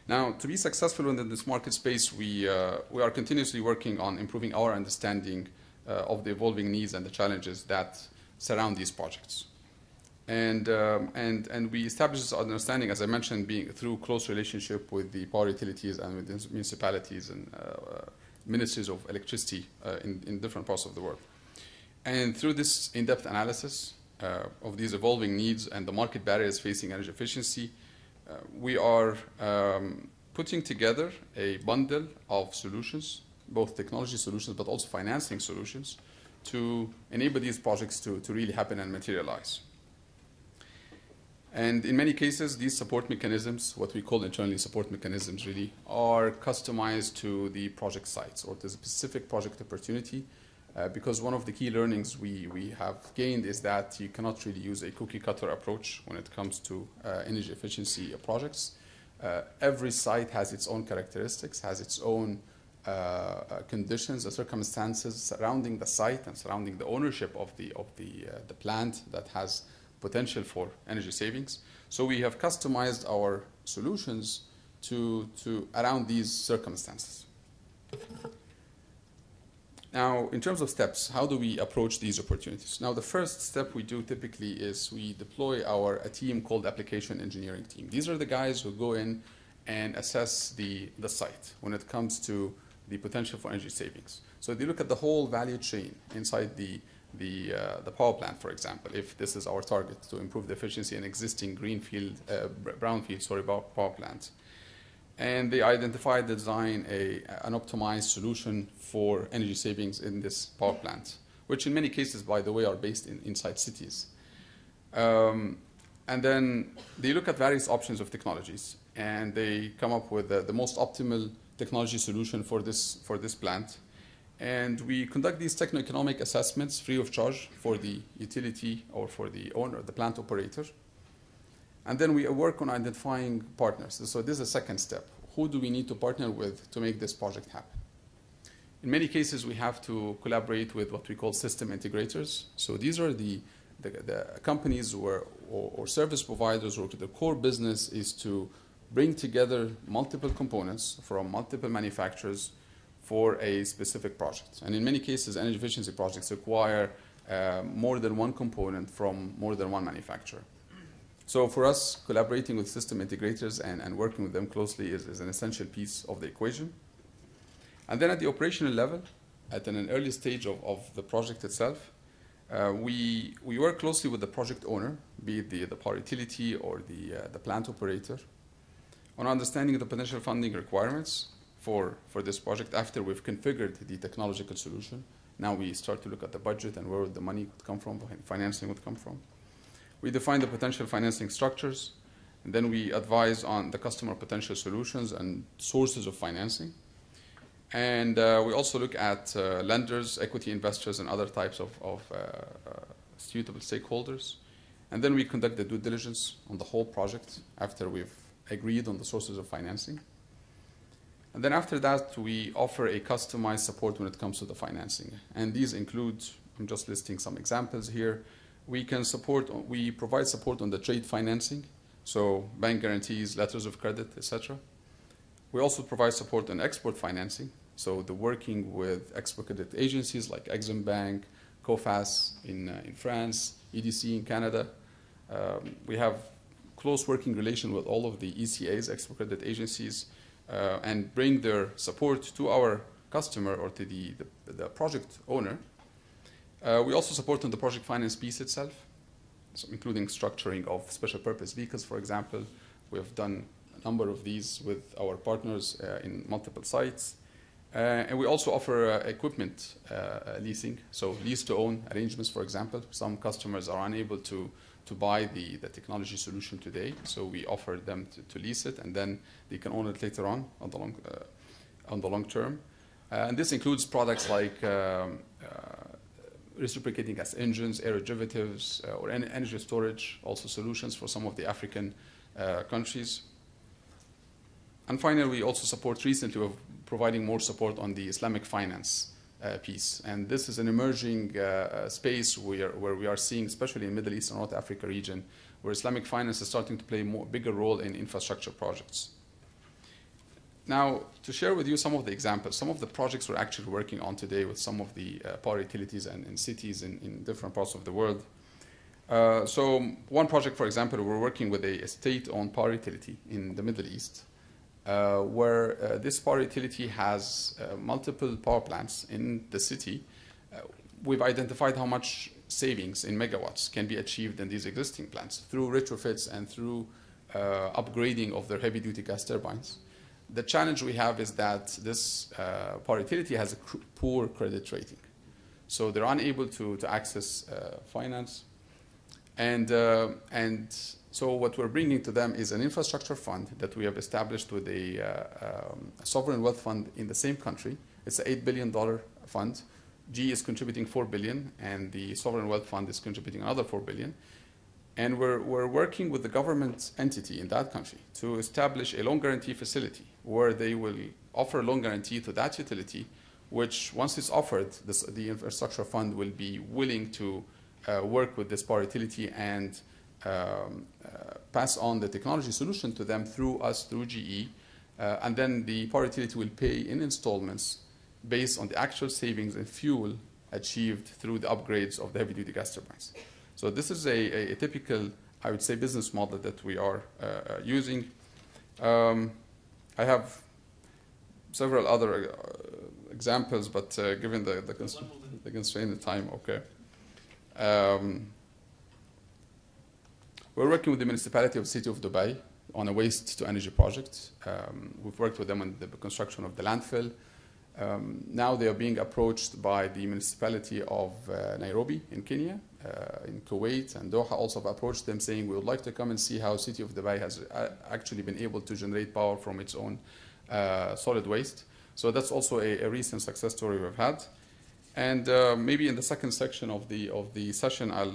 Now, to be successful within this market space, we are continuously working on improving our understanding of the evolving needs and the challenges that surround these projects. And we establish this understanding, as I mentioned, being through close relationship with the power utilities and with the municipalities and ministries of electricity in different parts of the world. And through this in-depth analysis of these evolving needs and the market barriers facing energy efficiency, we are putting together a bundle of solutions, both technology solutions but also financing solutions, to enable these projects to really happen and materialize. And in many cases, these support mechanisms, what we call internally support mechanisms really, are customized to the project sites or to the specific project opportunity. Because one of the key learnings we have gained is that you cannot really use a cookie-cutter approach when it comes to energy efficiency projects. Every site has its own characteristics, has its own conditions and circumstances surrounding the site and surrounding the ownership of the plant that has potential for energy savings. So we have customized our solutions to around these circumstances. Now, in terms of steps, how do we approach these opportunities? Now, the first step we do typically is we deploy a team called application engineering team. These are the guys who go in and assess the site when it comes to the potential for energy savings. So they look at the whole value chain inside the power plant, for example, if this is our target, to improve the efficiency in existing brownfield power plants. And they identify, design an optimized solution for energy savings in this power plant, which in many cases, by the way, are based inside cities. And then they look at various options of technologies, and they come up with the most optimal technology solution for this plant. And we conduct these techno-economic assessments free of charge for the utility or for the owner, the plant operator. And then we work on identifying partners. So this is the second step. Who do we need to partner with to make this project happen? In many cases, we have to collaborate with what we call system integrators. So these are the companies or service providers where the core business is to bring together multiple components from multiple manufacturers for a specific project. And in many cases, energy efficiency projects require more than one component from more than one manufacturer. So for us, collaborating with system integrators and working with them closely is an essential piece of the equation. And then at the operational level, at an early stage of the project itself, we work closely with the project owner, be it the power utility or the plant operator, on understanding the potential funding requirements for this project after we've configured the technological solution. Now we start to look at the budget and where the money would come from, financing would come from. We define the potential financing structures, and then we advise on the customer potential solutions and sources of financing. And we also look at lenders, equity investors, and other types of suitable stakeholders. And then we conduct the due diligence on the whole project after we've agreed on the sources of financing. And then after that, we offer a customized support when it comes to the financing. And these include, I'm just listing some examples here, we provide support on the trade financing, so bank guarantees, letters of credit, etc. We also provide support on export financing, so the working with export credit agencies like Exim Bank, COFAS in France, EDC in Canada. We have close working relation with all of the ECAs, export credit agencies, and bring their support to our customer or to the project owner. We also support on the project finance piece itself, so including structuring of special purpose vehicles, for example. We have done a number of these with our partners in multiple sites. And we also offer equipment leasing, so lease-to-own arrangements, for example. Some customers are unable to buy the technology solution today, so we offer them to lease it, and then they can own it later on the long term. And this includes products like reciprocating gas engines, aeroderivatives, or energy storage, also solutions for some of the African countries. And finally, we also support recently, we're providing more support on the Islamic finance piece. And this is an emerging space where we are seeing, especially in Middle East and North Africa region, where Islamic finance is starting to play a bigger role in infrastructure projects. Now, to share with you some of the examples, some of the projects we're actually working on today with some of the power utilities and cities in different parts of the world. So one project, for example, we're working with a state-owned power utility in the Middle East, where this power utility has multiple power plants in the city. We've identified how much savings in megawatts can be achieved in these existing plants through retrofits and through upgrading of their heavy-duty gas turbines. The challenge we have is that this power utility has a poor credit rating. So they're unable to access finance. And so what we're bringing to them is an infrastructure fund that we have established with a sovereign wealth fund in the same country. It's an $8 billion fund. GE is contributing $4 billion, and the sovereign wealth fund is contributing another $4 billion. And we're working with the government entity in that country to establish a loan guarantee facility where they will offer a loan guarantee to that utility, which once it's offered, the infrastructure fund will be willing to work with this power utility and pass on the technology solution to them through us, through GE, and then the power utility will pay in installments based on the actual savings in fuel achieved through the upgrades of the heavy-duty gas turbines. So this is a typical, I would say, business model that we are using. I have several other examples, but given the constraint of time, okay. We're working with the municipality of the city of Dubai on a waste-to-energy project. We've worked with them on the construction of the landfill. Now they are being approached by the municipality of Nairobi in Kenya, in Kuwait, and Doha also have approached them saying, we would like to come and see how city of Dubai has actually been able to generate power from its own solid waste. So that's also a recent success story we've had. And maybe in the second section of the session, I'll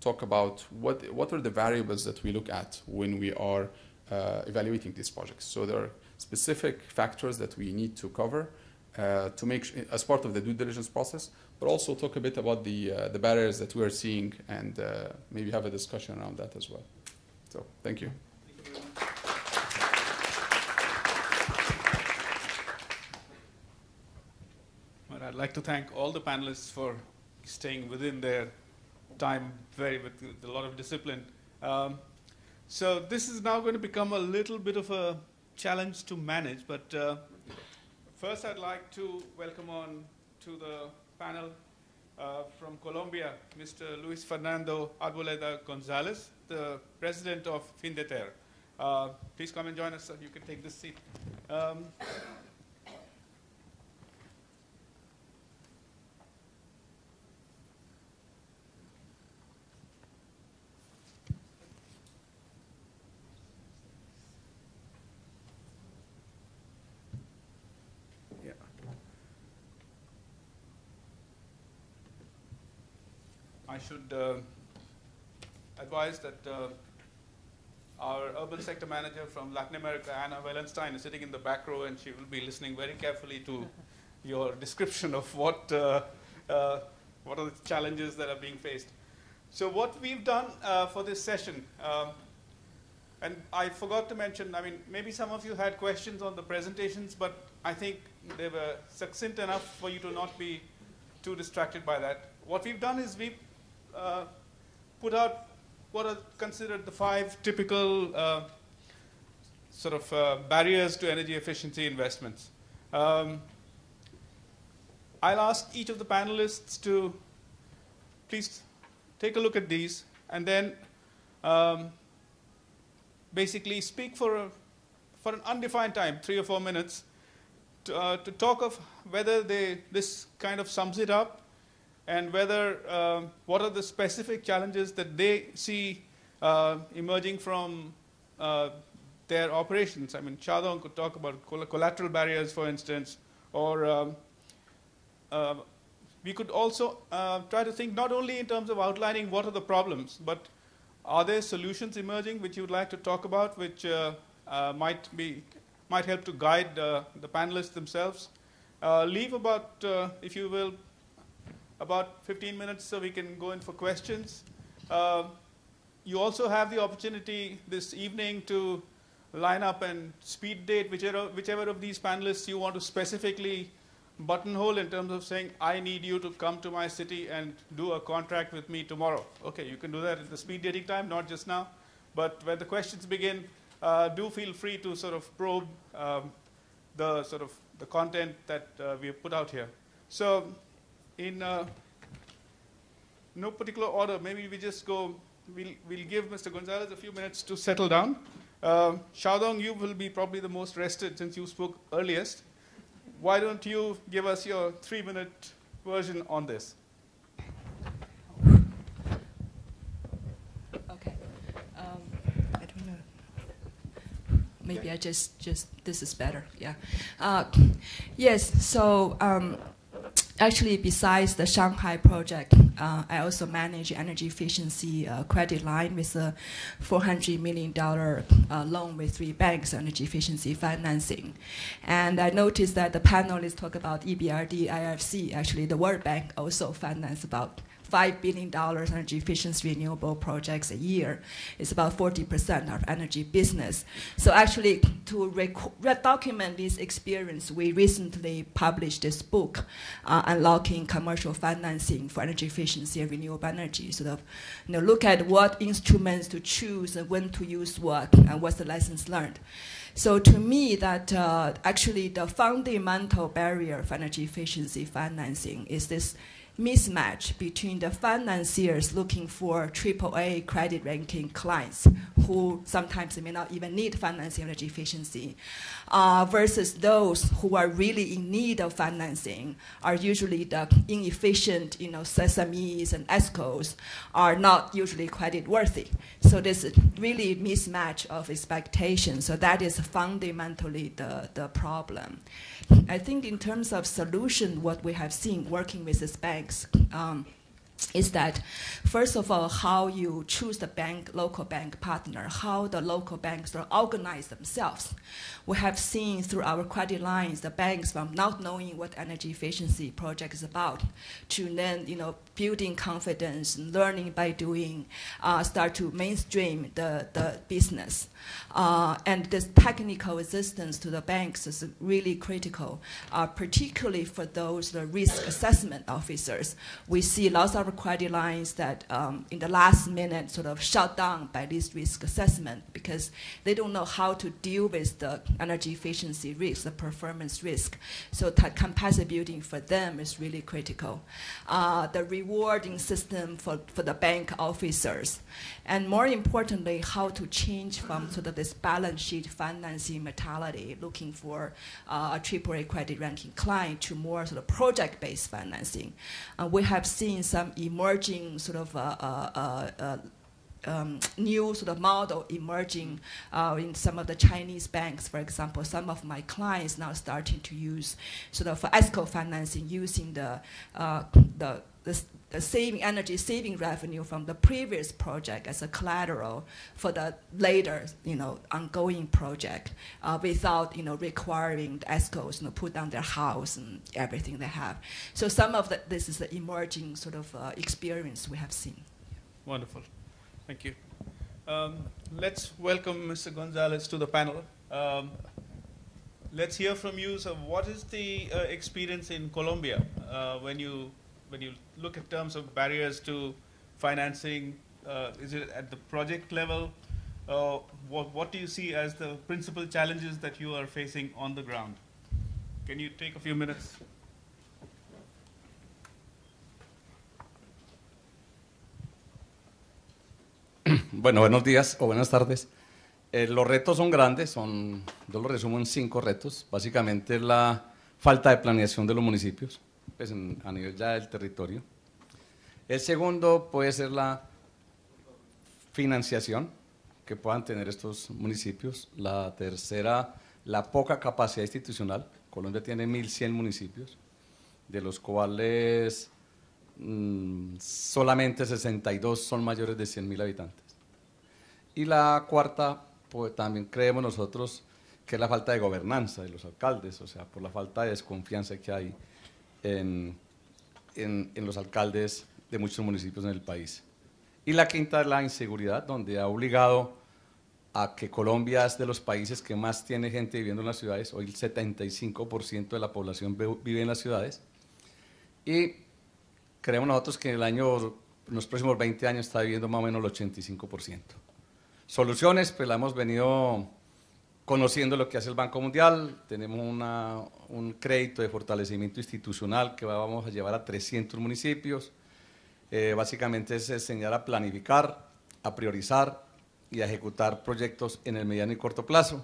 talk about what are the variables that we look at when we are evaluating these projects. So there are specific factors that we need to cover to make as part of the due diligence process, but also talk a bit about the barriers that we are seeing and maybe have a discussion around that as well. So thank you. Thank you very much. Well, I'd like to thank all the panelists for staying within their time with a lot of discipline. So this is now going to become a little bit of a challenge to manage, but first I'd like to welcome on to the panel from Colombia, Mr. Luis Fernando Arboleda Gonzalez, the president of Findeter. Please come and join us, sir. You can take this seat. I should advise that our urban sector manager from Latin America, Anna Wellenstein, is sitting in the back row, and she will be listening very carefully to your description of what are the challenges that are being faced. So what we've done for this session, and I forgot to mention, I mean, maybe some of you had questions on the presentations, but I think they were succinct enough for you to not be too distracted by that. What we've done is we've put out what are considered the 5 typical sort of barriers to energy efficiency investments. I'll ask each of the panelists to please take a look at these and then basically speak for an undefined time, 3 or 4 minutes, to talk of whether this kind of sums it up, and whether what are the specific challenges that they see emerging from their operations. I mean, Xiaodong could talk about collateral barriers, for instance, or we could also try to think not only in terms of outlining what are the problems, but are there solutions emerging which you would like to talk about, which might help to guide the panelists themselves. Leave about, if you will, about 15 minutes so we can go in for questions. You also have the opportunity this evening to line up and speed date whichever of these panelists you want to specifically buttonhole in terms of saying, I need you to come to my city and do a contract with me tomorrow. Okay, you can do that at the speed dating time, not just now. But when the questions begin, do feel free to sort of probe the content that we have put out here. So, in no particular order, maybe we just go, we'll give Mr. Gonzalez a few minutes to settle down. Xiaodong, you will be probably the most rested since you spoke earliest. Why don't you give us your 3-minute version on this? Okay. I don't know. Maybe I just this is better, yeah. Yes, so actually, besides the Shanghai project, I also manage energy efficiency credit line with a $400 million loan with 3 banks, energy efficiency financing. And I noticed that the panelists talk about EBRD, IFC. Actually, the World Bank also financed about $5 billion energy efficiency renewable projects a year. It's about 40% of energy business. So actually, to document this experience, we recently published this book, Unlocking Commercial Financing for Energy Efficiency and Renewable Energy. Sort of, look at what instruments to choose and when to use what, and what's the lessons learned. So to me, that actually the fundamental barrier for energy efficiency financing is this mismatch between the financiers looking for AAA credit ranking clients, who sometimes may not even need financing energy efficiency, versus those who are really in need of financing are usually the inefficient, SMEs and ESCOs are not usually credit worthy. So this is really mismatch of expectations. So that is fundamentally the problem. I think in terms of solution, what we have seen working with these banks is that, first of all, how you choose the bank, local bank partner, how the local banks are organized themselves. We have seen through our credit lines, the banks from not knowing what energy efficiency project is about to then, building confidence, learning by doing, start to mainstream the business. And this technical assistance to the banks is really critical, particularly for those risk assessment officers. We see lots of credit lines that in the last minute sort of shut down by this risk assessment because they don't know how to deal with the energy efficiency risk, the performance risk. So capacity building for them is really critical. The rewarding system for the bank officers, and more importantly, how to change from sort of this balance sheet financing mentality, looking for a AAA credit ranking client, to more sort of project-based financing. We have seen some emerging sort of new sort of model emerging in some of the Chinese banks, for example. Some of my clients now starting to use sort of ESCO financing using the saving energy saving revenue from the previous project as a collateral for the later ongoing project, without requiring the ESCOs put down their house and everything they have. So some of this is the emerging sort of experience we have seen. Wonderful. Thank you. Let's welcome Mr. Gonzalez to the panel. Let's hear from you. So, what is the experience in Colombia when you look at terms of barriers to financing? Is it at the project level? What do you see as the principal challenges that you are facing on the ground? Can you take a few minutes? Bueno, buenos días o buenas tardes. Los retos son grandes, yo los resumo en 5 retos. Básicamente la falta de planeación de los municipios, pues a nivel ya del territorio. El segundo puede ser la financiación que puedan tener estos municipios. La tercera, la poca capacidad institucional. Colombia tiene 1.100 municipios, de los cuales solamente 62 son mayores de 100.000 habitantes. Y la cuarta, pues también creemos nosotros que es la falta de gobernanza de los alcaldes, o sea, por la falta de desconfianza que hay en los alcaldes de muchos municipios en el país. Y la quinta es la inseguridad, donde ha obligado a que Colombia es de los países que más tiene gente viviendo en las ciudades. Hoy el 75% de la población vive en las ciudades. Y creemos nosotros que en los próximos 20 años está viviendo más o menos el 85%. Soluciones, pues la hemos venido conociendo lo que hace el Banco Mundial. Tenemos un crédito de fortalecimiento institucional que vamos a llevar a 300 municipios. Básicamente es enseñar a planificar, a priorizar y a ejecutar proyectos en el mediano y corto plazo.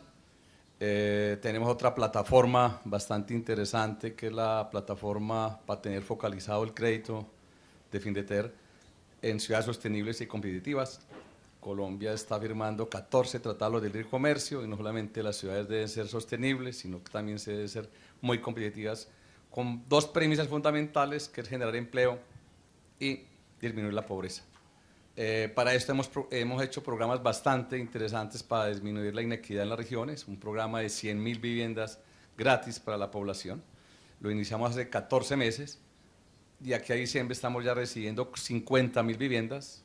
Tenemos otra plataforma bastante interesante que es la plataforma para tener focalizado el crédito de Findeter en ciudades sostenibles y competitivas. Colombia está firmando 14 tratados de libre comercio y no solamente las ciudades deben ser sostenibles, sino que también se deben ser muy competitivas, con dos premisas fundamentales, que es generar empleo y disminuir la pobreza. Para esto hemos hecho programas bastante interesantes para disminuir la inequidad en las regiones, un programa de 100.000 viviendas gratis para la población. Lo iniciamos hace 14 meses de aquí a diciembre estamos ya recibiendo 50.000 viviendas,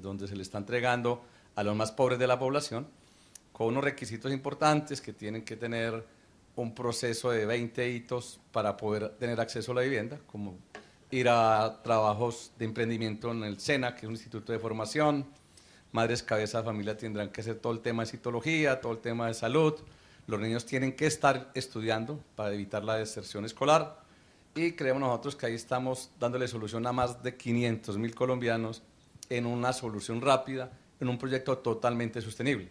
donde se le está entregando a los más pobres de la población, con unos requisitos importantes que tienen que tener un proceso de 20 hitos para poder tener acceso a la vivienda, como ir a trabajos de emprendimiento en el SENA, que es un instituto de formación. Madres cabeza de familia tendrán que hacer todo el tema de citología, todo el tema de salud. Los niños tienen que estar estudiando para evitar la deserción escolar. Y creemos nosotros que ahí estamos dándole solución a más de 500.000 colombianos en una solución rápida, en un proyecto totalmente sostenible.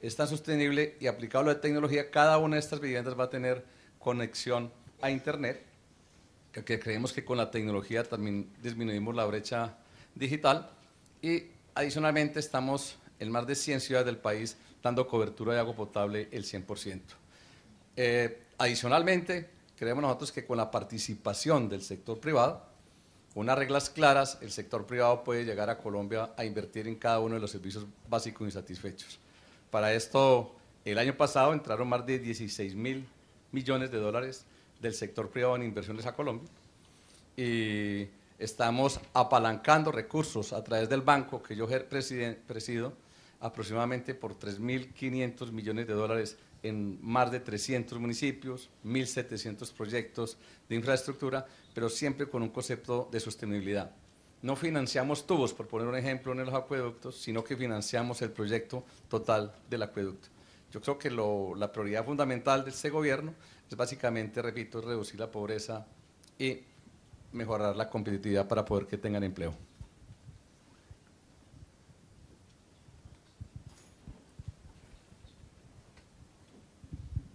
Es tan sostenible y aplicado a la tecnología, cada una de estas viviendas va a tener conexión a Internet, que creemos que con la tecnología también disminuimos la brecha digital. Y adicionalmente estamos en más de 100 ciudades del país dando cobertura de agua potable el 100%. Adicionalmente, creemos nosotros que con la participación del sector privado, con unas reglas claras, el sector privado puede llegar a Colombia a invertir en cada uno de los servicios básicos insatisfechos. Para esto, el año pasado entraron más de 16.000 millones de dólares del sector privado en inversiones a Colombia, y estamos apalancando recursos a través del banco que yo presido, aproximadamente por 3.500 millones de dólares en más de 300 municipios, 1.700 proyectos de infraestructura, pero siempre con un concepto de sostenibilidad. No financiamos tubos, por poner un ejemplo, en los acueductos, sino que financiamos el proyecto total del acueducto. Yo creo que la prioridad fundamental de este gobierno es básicamente, repito, reducir la pobreza y mejorar la competitividad para poder que tengan empleo.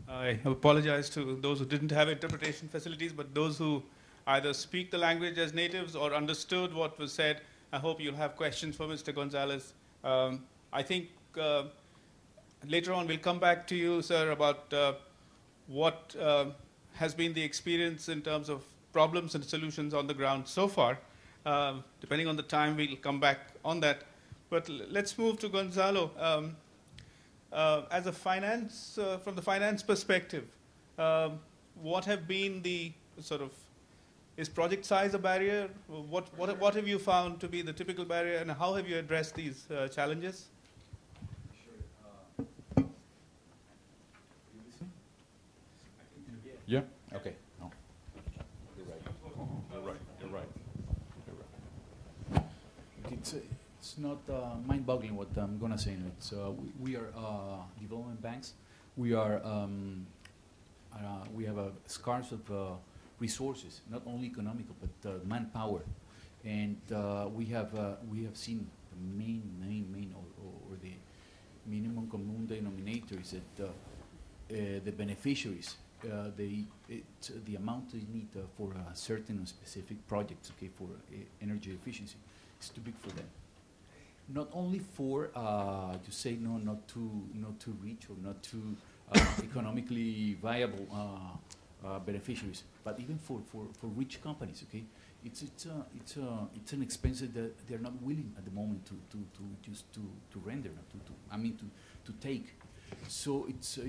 I apologize to those who didn't have interpretation facilities, but those who either speak the language as natives or understood what was said, I hope you'll have questions for Mr. Gonzalez. I think later on we'll come back to you, sir, about what has been the experience in terms of problems and solutions on the ground so far. Depending on the time, we'll come back on that. But let's move to Gonzalo. As a finance, from the finance perspective, what have been the sort of, is project size a barrier? What have you found to be the typical barrier, and how have you addressed these challenges? Yeah. Okay. No. You're right. You're right. It's not mind-boggling what I'm gonna say. It's we are development banks. We are we have a scarce of resources, not only economical but manpower, and we have seen the main or the minimum common denominator is that the beneficiaries. The amount they need for a certain or specific projects, okay, for energy efficiency, is too big for them. Not only for to say no, not too rich or not too economically viable beneficiaries, but even for rich companies. Okay, it's an expense that they're not willing at the moment to render. To take. So it's.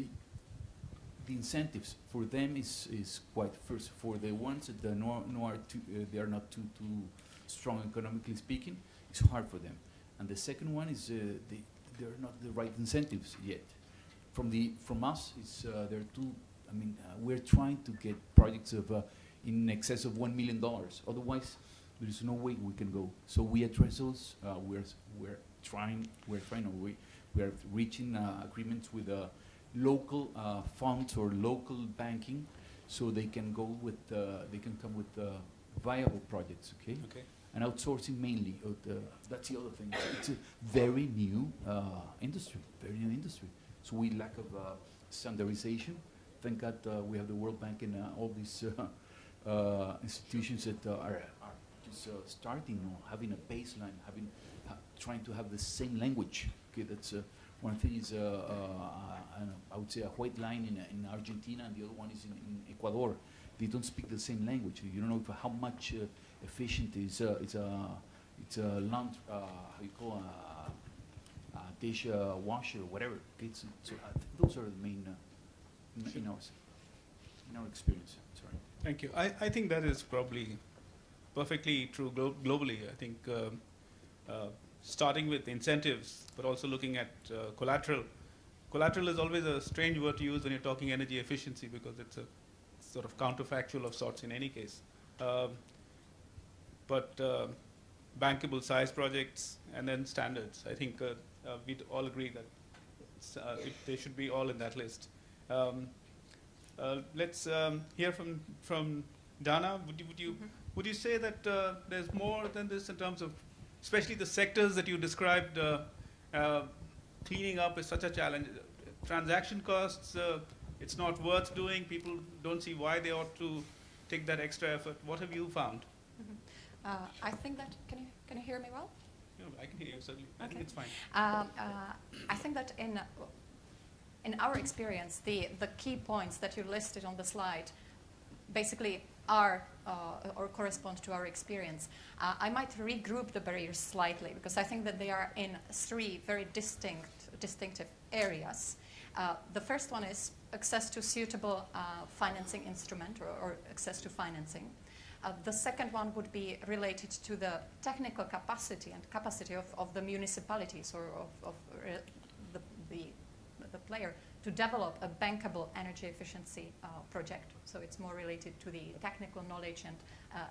The incentives for them is quite first for the ones that they are not too strong economically speaking. It's hard for them, and the second one is they are not the right incentives yet. From us, it's they're too. I mean, we're trying to get projects of in excess of $1 million. Otherwise, there is no way we can go. So we address those. We are reaching agreements with. Local funds or local banking, so they can go with they can come with viable projects, okay. And outsourcing mainly. That's the other thing. It's a very new industry, So we lack of standardization. Thank God we have the World Bank and all these institutions that are just starting now, having a baseline, trying to have the same language. Okay, that's. One thing is, I would say, a white line in Argentina, and the other one is in Ecuador. They don't speak the same language. You don't know how much efficient is. It's a laundry, how you call a dish washer, whatever. So those are the main in our experience. Sorry. Thank you. I think that is probably perfectly true globally, I think, starting with incentives, but also looking at collateral. Collateral is always a strange word to use when you're talking energy efficiency, because it's a sort of counterfactual of sorts in any case. But bankable size projects, and then standards. I think we'd all agree that they should be all in that list. Let's hear from Dana. Would you say that there's more than this in terms of, especially the sectors that you described? Cleaning up is such a challenge. Transaction costs, it's not worth doing. People don't see why they ought to take that extra effort. What have you found? I think that, can you hear me well? No, I can hear you, certainly. Okay. I think it's fine. I think that in our experience, the key points that you listed on the slide basically are or correspond to our experience. I might regroup the barriers slightly, because I think that they are in three very distinctive areas. The first one is access to suitable financing instrument or access to financing. The second one would be related to the technical capacity and capacity of the municipalities or of the player to develop a bankable energy efficiency project. So it's more related to the technical knowledge and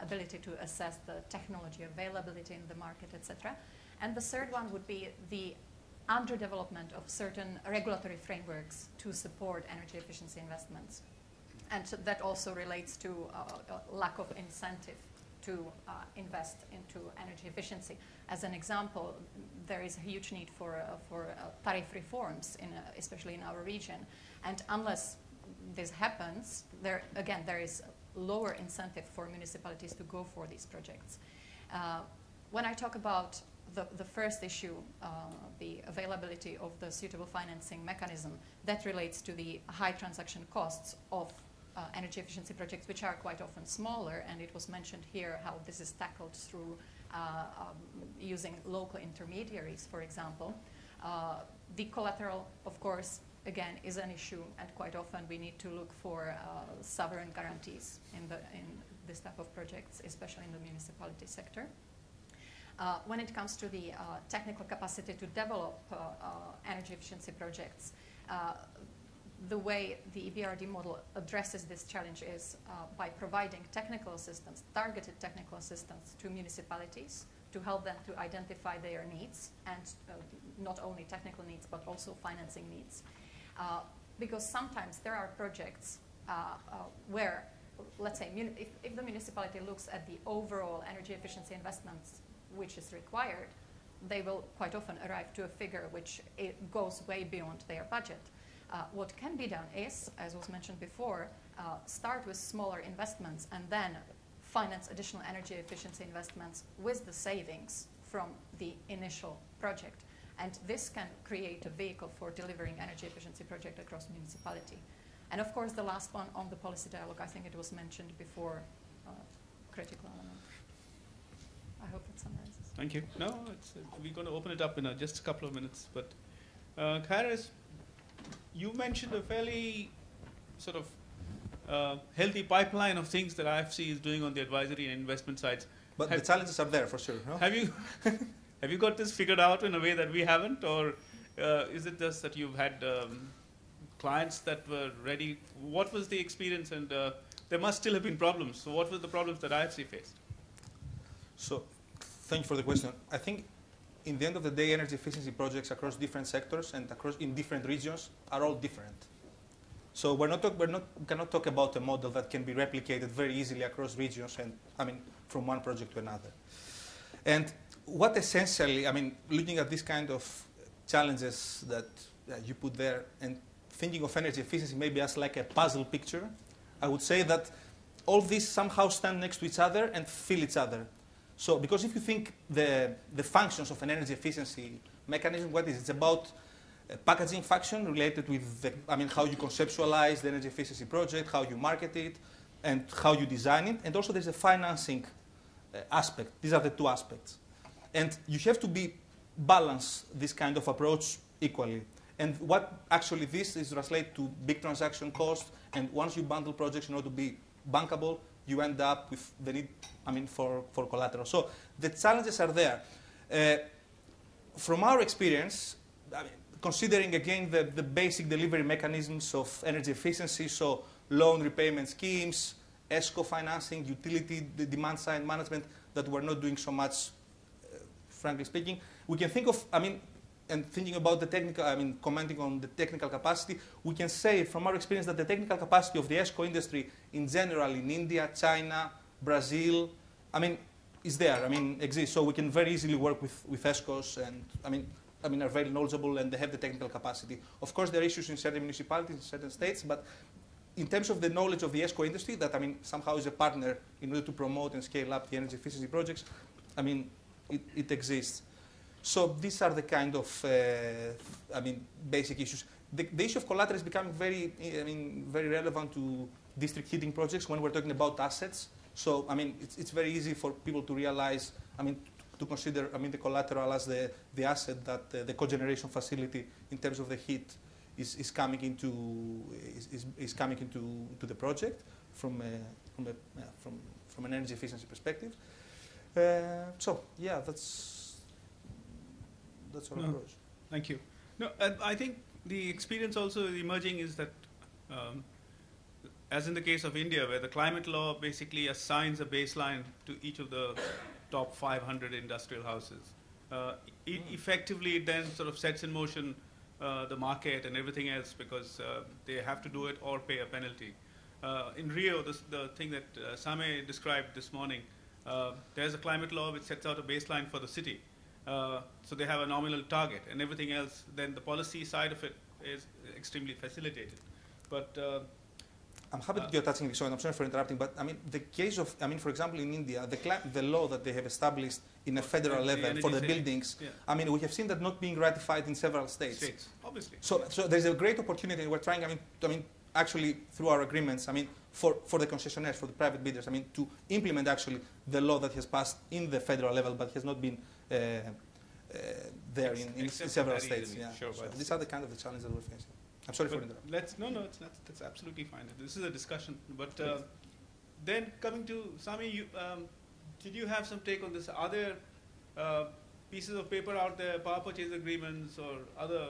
ability to assess the technology availability in the market, etc. And the third one would be the underdevelopment of certain regulatory frameworks to support energy efficiency investments. And that also relates to a lack of incentive to invest into energy efficiency. As an example, there is a huge need for tariff reforms, especially in our region. And unless this happens, there is a lower incentive for municipalities to go for these projects. When I talk about the first issue, the availability of the suitable financing mechanism, that relates to the high transaction costs of energy efficiency projects, which are quite often smaller, and it was mentioned here how this is tackled through using local intermediaries, for example. The collateral, of course, again, is an issue, and quite often we need to look for sovereign guarantees in this type of projects, especially in the municipality sector. When it comes to the technical capacity to develop energy efficiency projects, the way the EBRD model addresses this challenge is by providing technical assistance, targeted technical assistance to municipalities to help them to identify their needs, and not only technical needs but also financing needs. Because sometimes there are projects where, let's say, if the municipality looks at the overall energy efficiency investments which is required, they will quite often arrive to a figure which goes way beyond their budget. What can be done is, as was mentioned before, start with smaller investments and then finance additional energy efficiency investments with the savings from the initial project. And this can create a vehicle for delivering energy efficiency project across municipality. And of course, the last one on the policy dialogue, I think it was mentioned before, critical element. I hope that summarizes. Thank you. No, it's, we're going to open it up in just a couple of minutes. But Charis, you mentioned a fairly sort of healthy pipeline of things that IFC is doing on the advisory and investment sides. But the challenges are there for sure. No? Have you got this figured out in a way that we haven't, or is it just that you've had clients that were ready? What was the experience, and there must still have been problems. So what were the problems that IFC faced? So, thank you for the question. I think in the end of the day, energy efficiency projects across different sectors and across in different regions are all different. So we cannot talk about a model that can be replicated very easily across regions and, I mean, from one project to another. And what essentially, I mean, looking at this kind of challenges that you put there and thinking of energy efficiency maybe as like a puzzle picture, I would say that all these somehow stand next to each other and fill each other. So, because if you think the functions of an energy efficiency mechanism, what is it? It's about a packaging function related with, how you conceptualize the energy efficiency project, how you market it, and how you design it. And also there's a financing aspect. These are the two aspects. And you have to balance this kind of approach equally. And what actually this is translated to big transaction costs. And once you bundle projects in order to be bankable, you end up with the need, I mean, for collateral. So the challenges are there. From our experience, I mean, considering again the basic delivery mechanisms of energy efficiency, so loan repayment schemes, ESCO financing, utility, the demand side management that we're not doing so much, frankly speaking. We can think of, I mean, and thinking about the technical, I mean, commenting on the technical capacity, we can say from our experience that the technical capacity of the ESCO industry in general in India, China, Brazil, I mean, is there, I mean, exists. So we can very easily work with ESCOs and, I mean, are very knowledgeable and they have the technical capacity. Of course, there are issues in certain municipalities, in certain states, but in terms of the knowledge of the ESCO industry that, I mean, somehow is a partner in order to promote and scale up the energy efficiency projects, I mean, it exists. So these are the kind of, I mean, basic issues. The issue of collateral is becoming very, I mean, very relevant to district heating projects when we're talking about assets. So, I mean, it's very easy for people to realize, I mean, to consider, I mean, the collateral as the asset that the cogeneration facility in terms of the heat is coming into is coming into the project from an energy efficiency perspective. So yeah, that's our approach. Thank you. No, I think the experience also emerging is that, as in the case of India, where the climate law basically assigns a baseline to each of the top 500 industrial houses, it effectively then sort of sets in motion the market and everything else, because they have to do it or pay a penalty. In Rio, the thing that Sami described this morning, there's a climate law which sets out a baseline for the city. So they have a nominal target and everything else. Then the policy side of it is extremely facilitated. But I'm happy that you're touching this, so I'm sorry for interrupting, but I mean, the case of, I mean, for example, in India, the law that they have established in a federal level for the buildings, yeah. I mean, we have seen that not being ratified in several states. Obviously. So there's a great opportunity, and we're trying, I mean, actually, through our agreements, I mean, for the concessionaires, for the private bidders, I mean, to implement actually the law that has passed in the federal level, but has not been there in several states. Yeah. Sure, so these are the kind of the challenges that we're facing. I'm sorry for interrupting. No, it's not. That's absolutely fine. This is a discussion. But then coming to Sami, did you have some take on this? Are there pieces of paper out there, power purchase agreements or other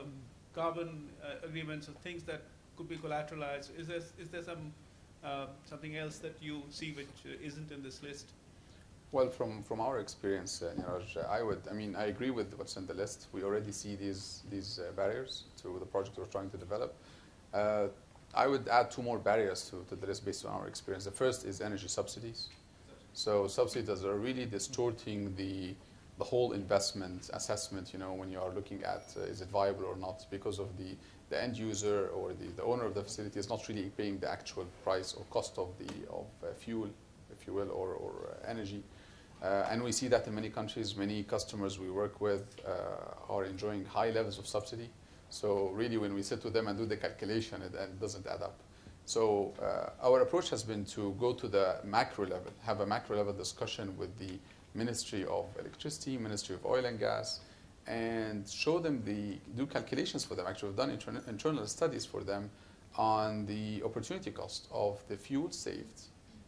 carbon agreements or things that could be collateralized? Is there something else that you see which isn't in this list? Well, from our experience, Neeraj, I agree with what's in the list. We already see these barriers to the project we're trying to develop. I would add two more barriers to the list based on our experience. The first is energy subsidies. So subsidies are really distorting the whole investment assessment, when you are looking at is it viable or not, because of the end user or the owner of the facility is not really paying the actual price or cost of fuel, if you will, or energy. And we see that in many countries, many customers we work with are enjoying high levels of subsidy. So really when we sit with them and do the calculation, it doesn't add up. So our approach has been to go to the macro level, have a macro level discussion with the Ministry of Electricity, Ministry of Oil and Gas, and show them do calculations for them. Actually, we've done internal studies for them on the opportunity cost of the fuel saved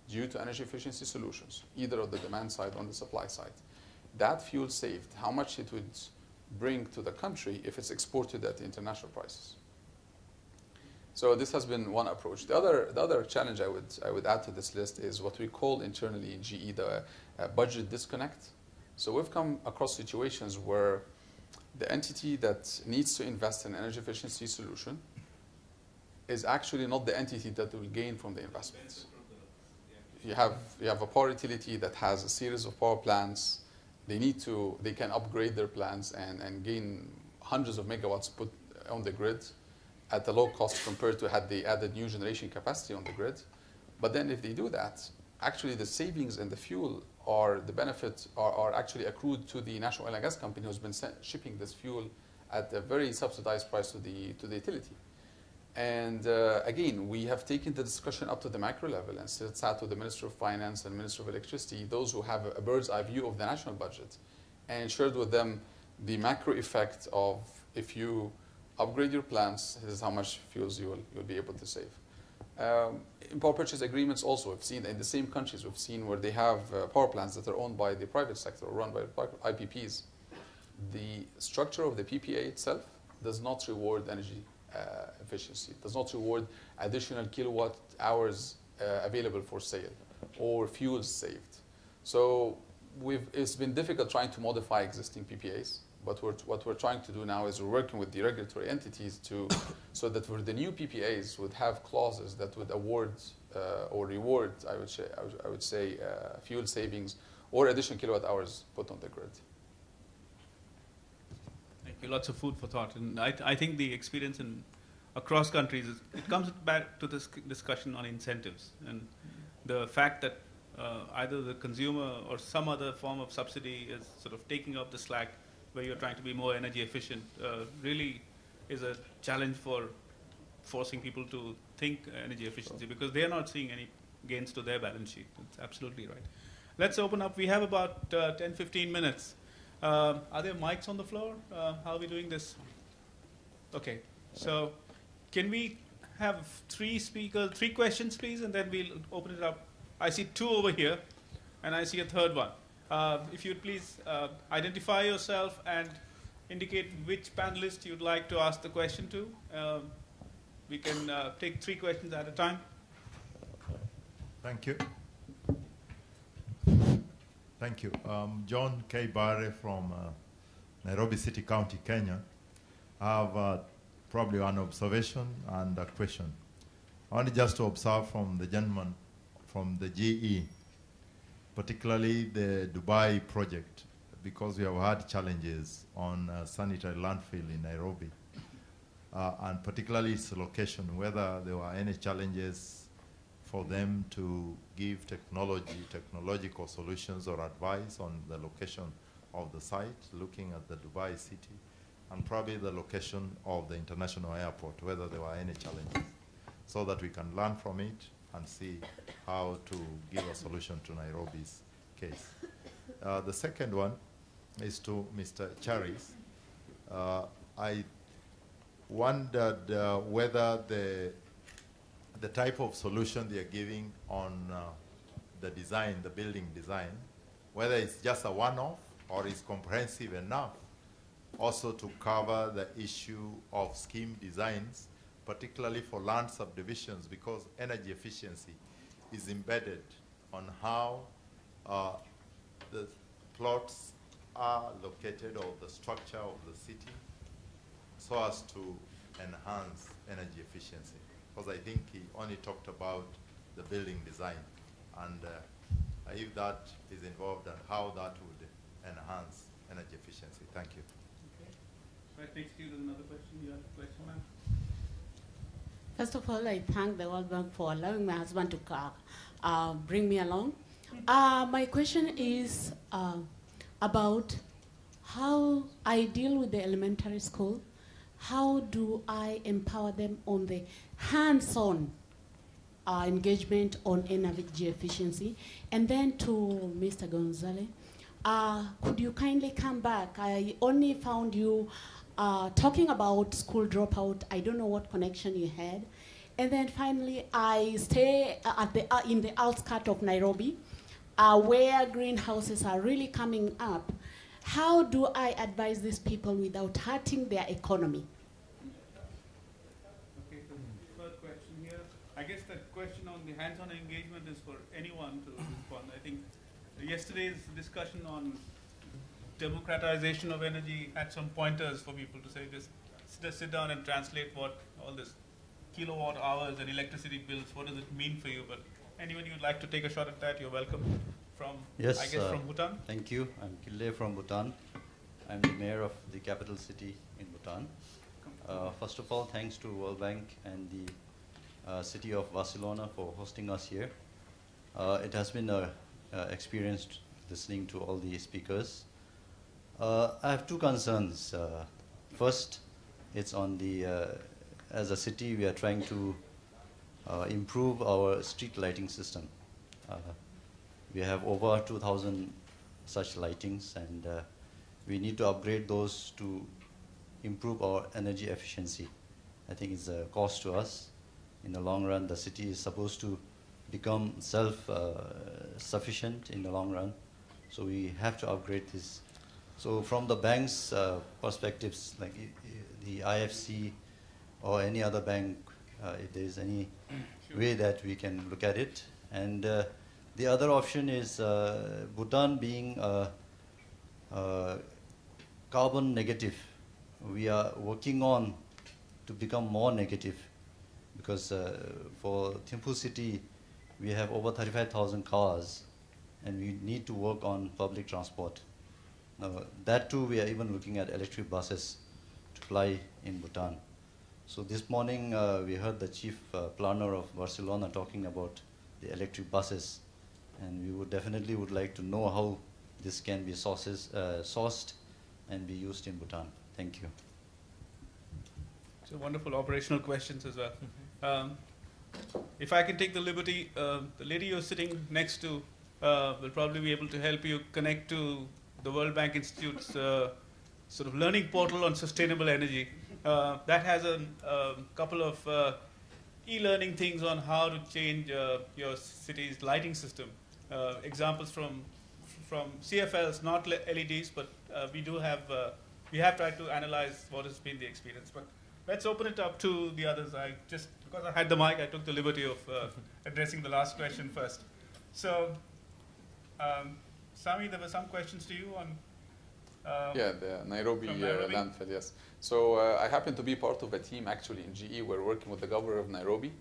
due to energy efficiency solutions, either on the demand side or on the supply side. That fuel saved, how much it would bring to the country if it's exported at international prices. So this has been one approach. The other challenge I would add to this list is what we call internally in GE the budget disconnect. So we've come across situations where the entity that needs to invest in energy efficiency solution is actually not the entity that will gain from the investments. You have a power utility that has a series of power plants. They can upgrade their plants and gain hundreds of megawatts put on the grid at a low cost compared to had they added new generation capacity on the grid. But then if they do that, actually the savings and the fuel or the benefits are actually accrued to the national oil and gas company who's been shipping this fuel at a very subsidized price to the utility. And again, we have taken the discussion up to the macro level and sat with the Minister of Finance and Minister of Electricity, those who have a bird's eye view of the national budget, and shared with them the macro effect of if you upgrade your plants, this is how much fuels you'll be able to save. Power purchase agreements also, we've seen in the same countries, we've seen where they have power plants that are owned by the private sector or run by IPPs. The structure of the PPA itself does not reward energy efficiency. It does not reward additional kilowatt hours available for sale or fuel saved. So it's been difficult trying to modify existing PPAs. But what we're trying to do now is we're working with the regulatory entities so that for the new PPAs would have clauses that would award or reward, I would say, fuel savings or additional kilowatt hours put on the grid. Thank you. Lots of food for thought, and I think the experience in across countries is, it comes back to this discussion on incentives and the fact that either the consumer or some other form of subsidy is sort of taking up the slack. Where you're trying to be more energy efficient really is a challenge for forcing people to think energy efficiency because they're not seeing any gains to their balance sheet. That's absolutely right. Let's open up. We have about 10, 15 minutes. Are there mics on the floor? How are we doing this? Okay. So can we have three questions, please, and then we'll open it up. I see two over here, and I see a third one. If you'd please identify yourself and indicate which panelist you'd like to ask the question to. We can take three questions at a time. Thank you. Thank you. John K. Barre from Nairobi City County, Kenya. I have probably an observation and a question. Only just to observe from the gentleman from the GE. Particularly the Dubai project, because we have had challenges on sanitary landfill in Nairobi, and particularly its location, whether there were any challenges for them to give technological solutions or advice on the location of the site, looking at the Dubai city, and probably the location of the international airport, whether there were any challenges, so that we can learn from it and see how to give a solution to Nairobi's case. The second one is to Mr. Charis. I wondered whether the type of solution they are giving on the design, the building design, whether it's just a one-off or is comprehensive enough also to cover the issue of scheme designs, particularly for land subdivisions, because energy efficiency is embedded on how the plots are located or the structure of the city so as to enhance energy efficiency. Because I think he only talked about the building design and if that is involved and how that would enhance energy efficiency. Thank you. Okay. So that takes you to another question. You have a question, ma'am? First of all, I thank the World Bank for allowing my husband to bring me along. My question is about how I deal with the elementary school. How do I empower them on the hands-on engagement on energy efficiency? And then to Mr. Gonzalez, could you kindly come back? I only found you talking about school dropout. I don't know what connection you had. And then finally, I stay at the, in the outskirts of Nairobi, where greenhouses are really coming up. How do I advise these people without hurting their economy? Okay, so third question here. I guess that question on the hands-on engagement is for anyone to respond. I think yesterday's discussion on democratization of energy had some pointers for people to say, just sit down and translate what all this kilowatt hours and electricity bills, what does it mean for you? But anyone you'd like to take a shot at that, you're welcome. From, yes, I guess, from Bhutan? Thank you. I'm Kille from Bhutan. I'm the mayor of the capital city in Bhutan. First of all, thanks to World Bank and the city of Barcelona for hosting us here. It has been an experience listening to all the speakers. I have two concerns. First, it's on the, as a city, we are trying to improve our street lighting system. We have over 2,000 such lightings, and we need to upgrade those to improve our energy efficiency. I think it's a cost to us. in the long run, the city is supposed to become self-sufficient in the long run. So we have to upgrade this. So from the bank's perspectives, like the IFC or any other bank, if there's any way that we can look at it. And the other option is Bhutan being carbon negative. We are working on to become more negative because for Thimphu City, we have over 35,000 cars and we need to work on public transport. Now, that too, we are even looking at electric buses to fly in Bhutan. So this morning, we heard the chief planner of Barcelona talking about the electric buses, and we would definitely would like to know how this can be sourced and be used in Bhutan. Thank you. So wonderful operational questions as well. If I can take the liberty, the lady you're sitting next to will probably be able to help you connect to the World Bank Institute's sort of learning portal on sustainable energy. That has a couple of e-learning things on how to change your city's lighting system. Examples from CFLs, not LEDs, but we do have, we have tried to analyze what has been the experience. But let's open it up to the others. I just, because I had the mic, I took the liberty of addressing the last question first. So, Sami, there were some questions to you on... yeah, the Nairobi. Landfill, yes. So I happen to be part of a team, actually, in GE. We're working with the governor of Nairobi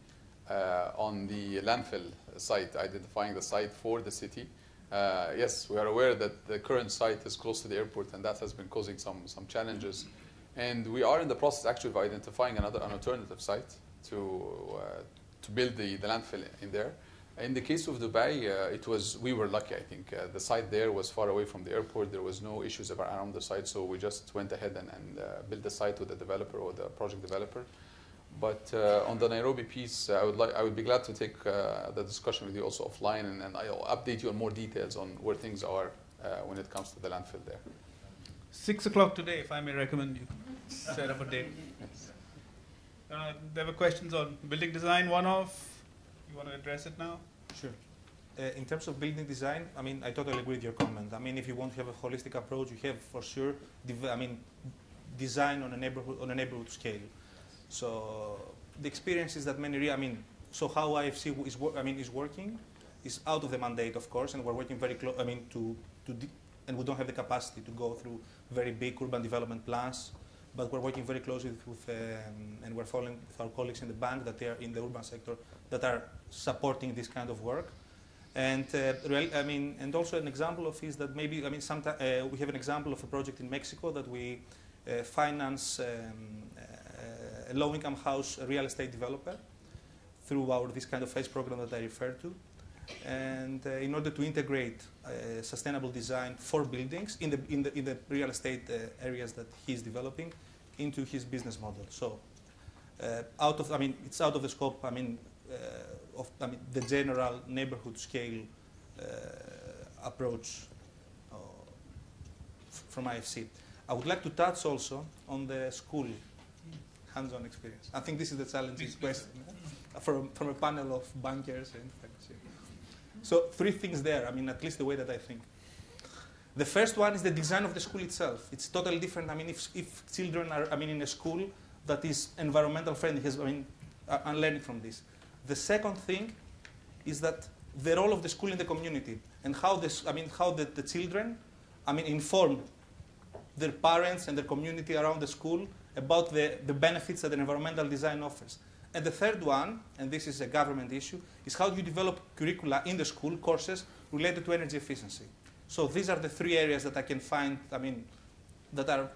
on the landfill site, identifying the site for the city. Yes, we are aware that the current site is close to the airport, and that has been causing some challenges. And we are in the process, actually, of identifying an alternative site to build the landfill in there. In the case of Dubai, we were lucky, I think. The site there was far away from the airport. There was no issues around the site, so we just went ahead and built the site with the developer or the project developer. But on the Nairobi piece, I would be glad to take the discussion with you also offline, and I'll update you on more details on where things are when it comes to the landfill there. 6 o'clock today, if I may recommend you set up a date. Yes. There were questions on building design, one-off. You want to address it now? Sure. In terms of building design, I mean, I totally agree with your comment. I mean, if you want to have a holistic approach, you have for sure, design on a neighborhood scale. So the experience is that many, so how IFC is working is out of the mandate, of course, and we're working very close. And we don't have the capacity to go through very big urban development plans. But we're working very closely and we're following with our colleagues in the bank that they are in the urban sector that are supporting this kind of work. And and also an example of is that maybe we have an example of a project in Mexico that we finance a low-income house real estate developer through this kind of phase program that I referred to. And in order to integrate sustainable design for buildings in the real estate areas that he's developing into his business model. So it's out of the scope of the general neighborhood scale approach from IFC. I would like to touch also on the school hands-on experience. I think this is the challenging question from a panel of bankers and faculty. So three things there, at least the way that I think. The first one is the design of the school itself. It's totally different. If children are, in a school that is environmental friendly, I'm learning from this. The second thing is that the role of the school in the community and how the children, inform their parents and their community around the school about the benefits that an environmental design offers. And the third one, and this is a government issue, is how you develop curricula in the school courses related to energy efficiency. So these are the three areas that I can find, that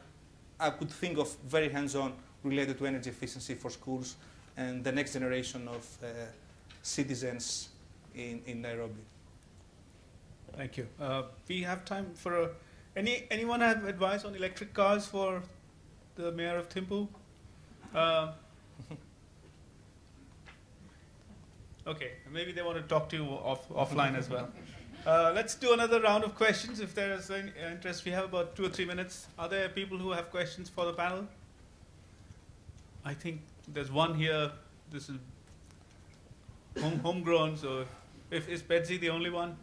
I could think of very hands-on related to energy efficiency for schools and the next generation of citizens in Nairobi. Thank you. We have time for anyone have advice on electric cars for the mayor of Thimphu? Okay, maybe they want to talk to you offline as well. Let's do another round of questions if there is any interest. We have about 2 or 3 minutes. Are there people who have questions for the panel? I think there's one here. This is homegrown. So is Pedzi the only one?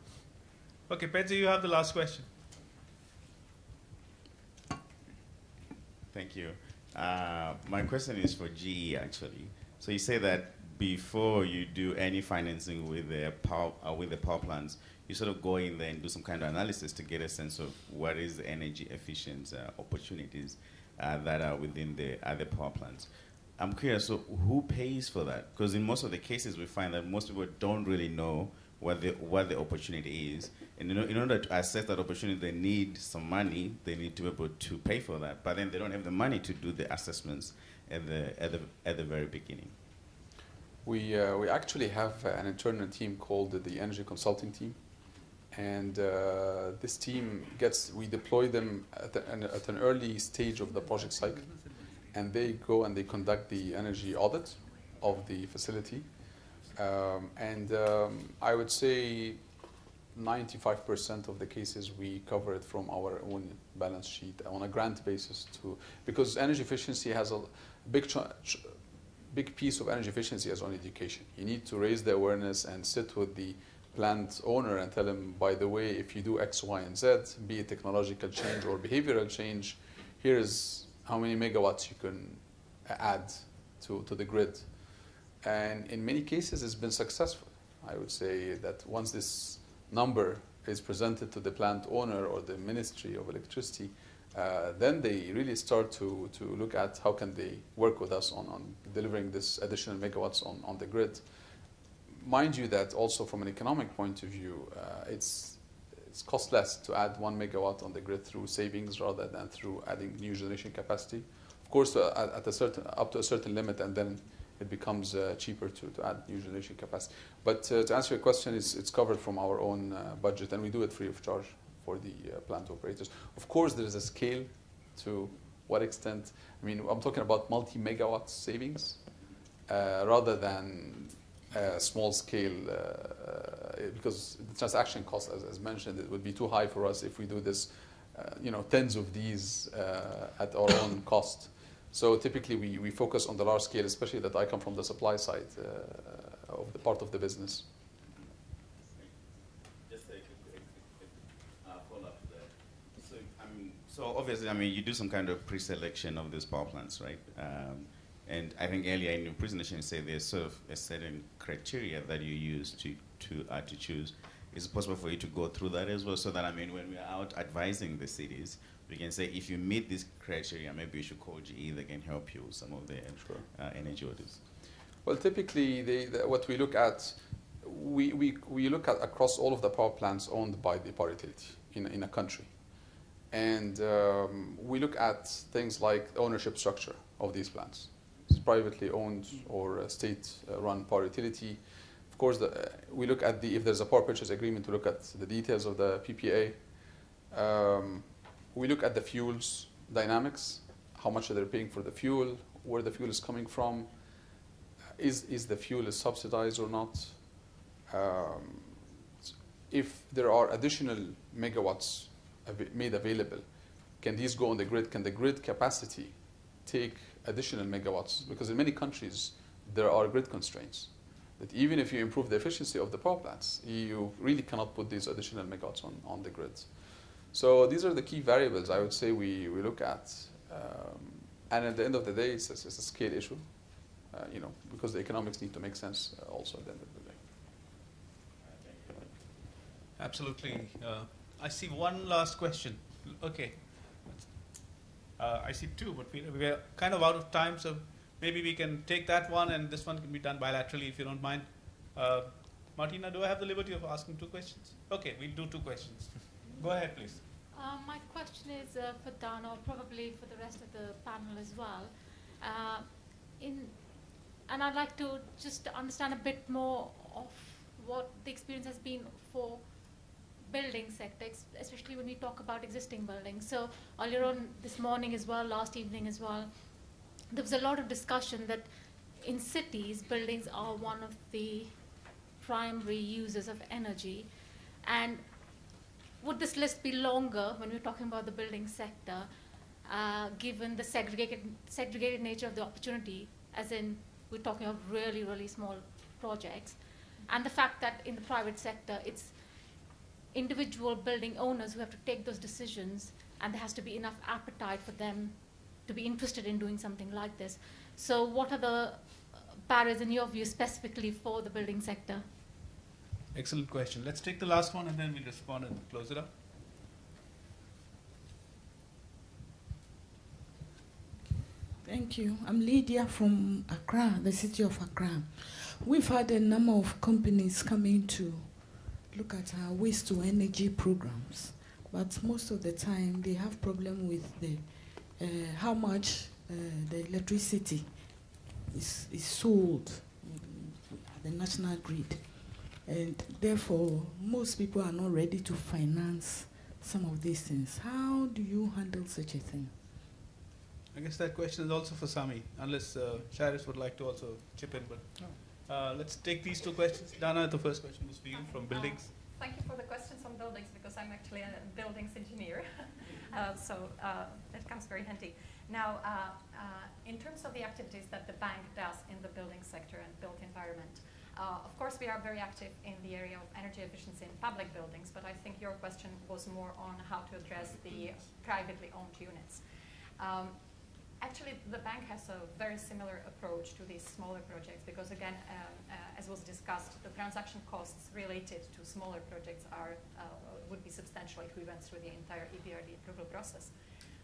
Okay, Pedzi, you have the last question. Thank you. My question is for GE, actually. So you say that before you do any financing with the power plants, you sort of go in there and do some kind of analysis to get a sense of what is the energy efficient opportunities that are within the other power plants. I'm curious, so who pays for that? Because in most of the cases, we find that most people don't really know what the opportunity is. And in order to assess that opportunity, they need some money. They need to be able to pay for that. But then they don't have the money to do the assessments at the very beginning. We actually have an internal team called the Energy Consulting Team. And this team gets, we deploy them at an early stage of the project cycle. And they go and they conduct the energy audit of the facility. I would say 95% of the cases we cover it from our own balance sheet on a grant basis too, because energy efficiency has a big piece of energy efficiency is on education. You need to raise the awareness and sit with the plant owner and tell him, by the way, if you do X, Y, and Z, be it technological change or behavioral change, here's how many megawatts you can add to the grid. And in many cases, it's been successful. I would say that once this number is presented to the plant owner or the Ministry of Electricity, then they really start to look at how can they work with us on delivering this additional megawatts on the grid. Mind you that also from an economic point of view, it's cost less to add 1 megawatt on the grid through savings rather than through adding new generation capacity. Of course, up to a certain limit, and then it becomes cheaper to add new generation capacity. But to answer your question, it's covered from our own budget, and we do it free of charge for the plant operators. Of course, there is a scale to what extent. I mean, I'm talking about multi-megawatt savings rather than small scale, because the transaction cost, as mentioned, it would be too high for us if we do this, you know, tens of these at our own cost. So typically we focus on the large scale, especially that I come from the supply side of the part of the business. Just a quick follow-up to that. So, obviously, you do some kind of pre-selection of these power plants, right? And I think earlier in your presentation you say there's sort of a certain criteria that you use to choose. Is it possible for you to go through that as well, so that, I mean, when we are out advising the cities, we can say, if you meet this criteria, maybe you should call GE, they can help you with some of the energy audits. Well, typically, what we look at, we look at across all of the power plants owned by the power utility in a country. And we look at things like ownership structure of these plants. It's privately owned or state-run power utility. Of course, we look at if there's a power purchase agreement, we look at the details of the PPA. We look at the fuels dynamics, how much they're paying for the fuel, where the fuel is coming from, is the fuel is subsidized or not. If there are additional megawatts made available, can these go on the grid? Can the grid capacity take additional megawatts? Because in many countries, there are grid constraints, that even if you improve the efficiency of the power plants, you really cannot put these additional megawatts on the grid. So these are the key variables I would say we look at. And at the end of the day, it's a scale issue, you know, because the economics need to make sense also at the end of the day. Absolutely. I see one last question. Okay. I see two, but we're kind of out of time, so maybe we can take that one, and this one can be done bilaterally if you don't mind. Martina, do I have the liberty of asking two questions? Okay, we'll do two questions. Go ahead, please. My question is for Dana, or probably for the rest of the panel as well. And I'd like to just understand a bit more of what the experience has been for building sector, especially when we talk about existing buildings. So earlier on this morning as well, last evening as well, there was a lot of discussion that in cities, buildings are one of the primary users of energy. And would this list be longer when we're talking about the building sector, given the segregated nature of the opportunity, as in we're talking of really, really small projects? and the fact that in the private sector, it's individual building owners who have to take those decisions, and there has to be enough appetite for them to be interested in doing something like this. So what are the barriers in your view specifically for the building sector? Excellent question. Let's take the last one and then we'll respond and close it up. Thank you. I'm Lydia from Accra, the city of Accra. We've had a number of companies coming to look at our waste-to-energy programs, but most of the time they have problem with the how much the electricity is sold at the national grid, and therefore most people are not ready to finance some of these things. How do you handle such a thing? I guess that question is also for Sami, unless Charis would like to also chip in. But no. Let's take these two questions. Dana, the first question was for you from buildings. Thank you for the questions on buildings, because I'm actually a buildings engineer. So that comes very handy. Now, in terms of the activities that the bank does in the building sector and built environment, of course we are very active in the area of energy efficiency in public buildings, but I think your question was more on how to address the privately owned units. Actually, the bank has a very similar approach to these smaller projects because, again, as was discussed, the transaction costs related to smaller projects are would be substantial if we went through the entire EBRD approval process.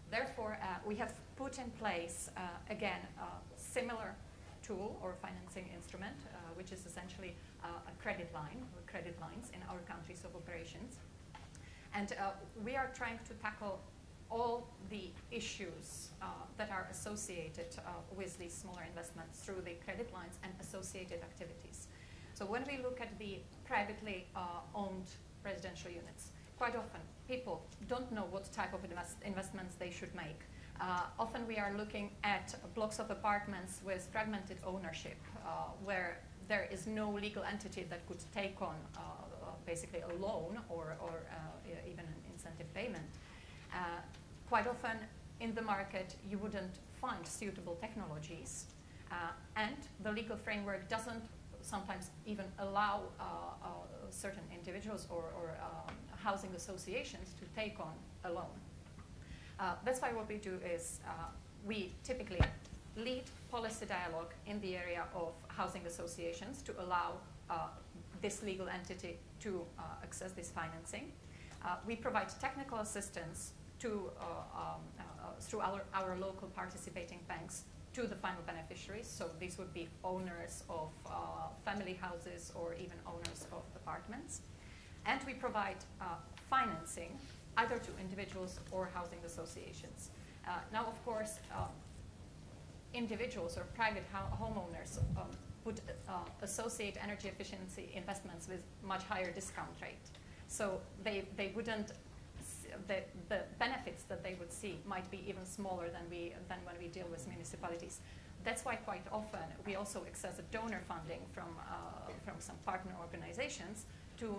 Therefore, we have put in place, again, a similar tool or financing instrument, which is essentially a credit line or credit lines in our countries of operations. And we are trying to tackle all the issues that are associated with these smaller investments through the credit lines and associated activities. So when we look at the privately owned residential units, quite often people don't know what type of investments they should make. Often we are looking at blocks of apartments with fragmented ownership where there is no legal entity that could take on basically a loan or even an incentive payment. Quite often in the market you wouldn't find suitable technologies and the legal framework doesn't sometimes even allow certain individuals or housing associations to take on a loan. That's why what we do is we typically lead policy dialogue in the area of housing associations to allow this legal entity to access this financing. We provide technical assistance to, through our local participating banks to the final beneficiaries. So these would be owners of family houses or even owners of apartments. And we provide financing either to individuals or housing associations. Now, of course, individuals or private homeowners would associate energy efficiency investments with much higher discount rate. So they wouldn't, the benefits that they would see might be even smaller than when we deal with municipalities. That's why quite often we also access donor funding from some partner organizations to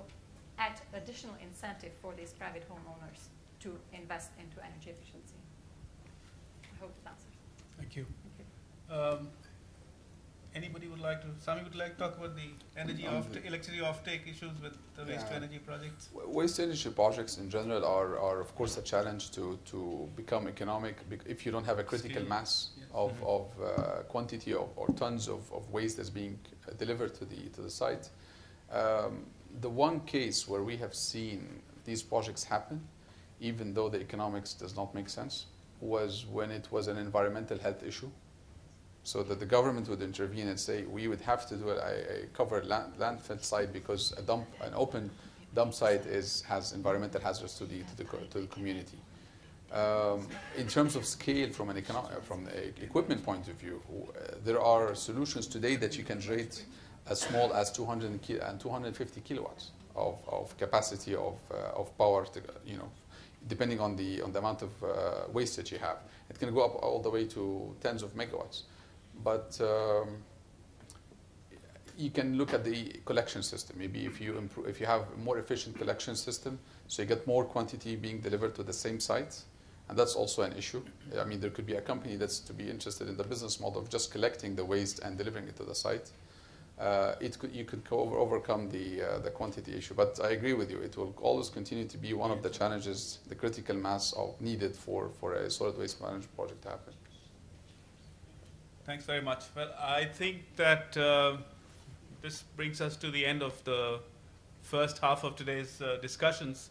add additional incentive for these private homeowners to invest into energy efficiency. I hope that answers. Thank you. Anybody would like to, Sami would like to talk about the energy electricity offtake issues with the waste to energy projects? Waste to energy projects in general are of course a challenge to become economic if you don't have a critical mass of, quantity of, or tons of waste that's being delivered to the site. The one case where we have seen these projects happen, even though the economics does not make sense, was when it was an environmental health issue. So that the government would intervene and say, we would have to do a covered landfill site because a dump, an open dump site has environmental hazards to the community. In terms of scale from an equipment point of view, there are solutions today that you can rate as small as 200 and 250 kilowatts of capacity of power, to, you know, depending on the amount of waste that you have. It can go up all the way to tens of megawatts. But you can look at the collection system. Maybe if you have a more efficient collection system, so you get more quantity being delivered to the same site, and that's also an issue. I mean, there could be a company that's to be interested in the business model of just collecting the waste and delivering it to the site. you could overcome the quantity issue. But I agree with you, it will always continue to be one of the challenges, the critical mass needed for a solid waste management project to happen. Thanks very much. Well, I think that this brings us to the end of the first half of today's discussions.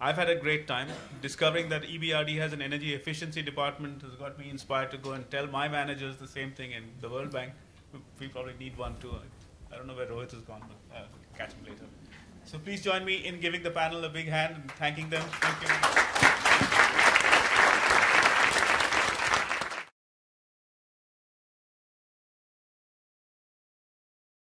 I've had a great time discovering that EBRD has an energy efficiency department has got me inspired to go and tell my managers the same thing in the World Bank. We probably need one too. I don't know where Rohit has gone, but I'll catch him later. So please join me in giving the panel a big hand and thanking them. Thank you.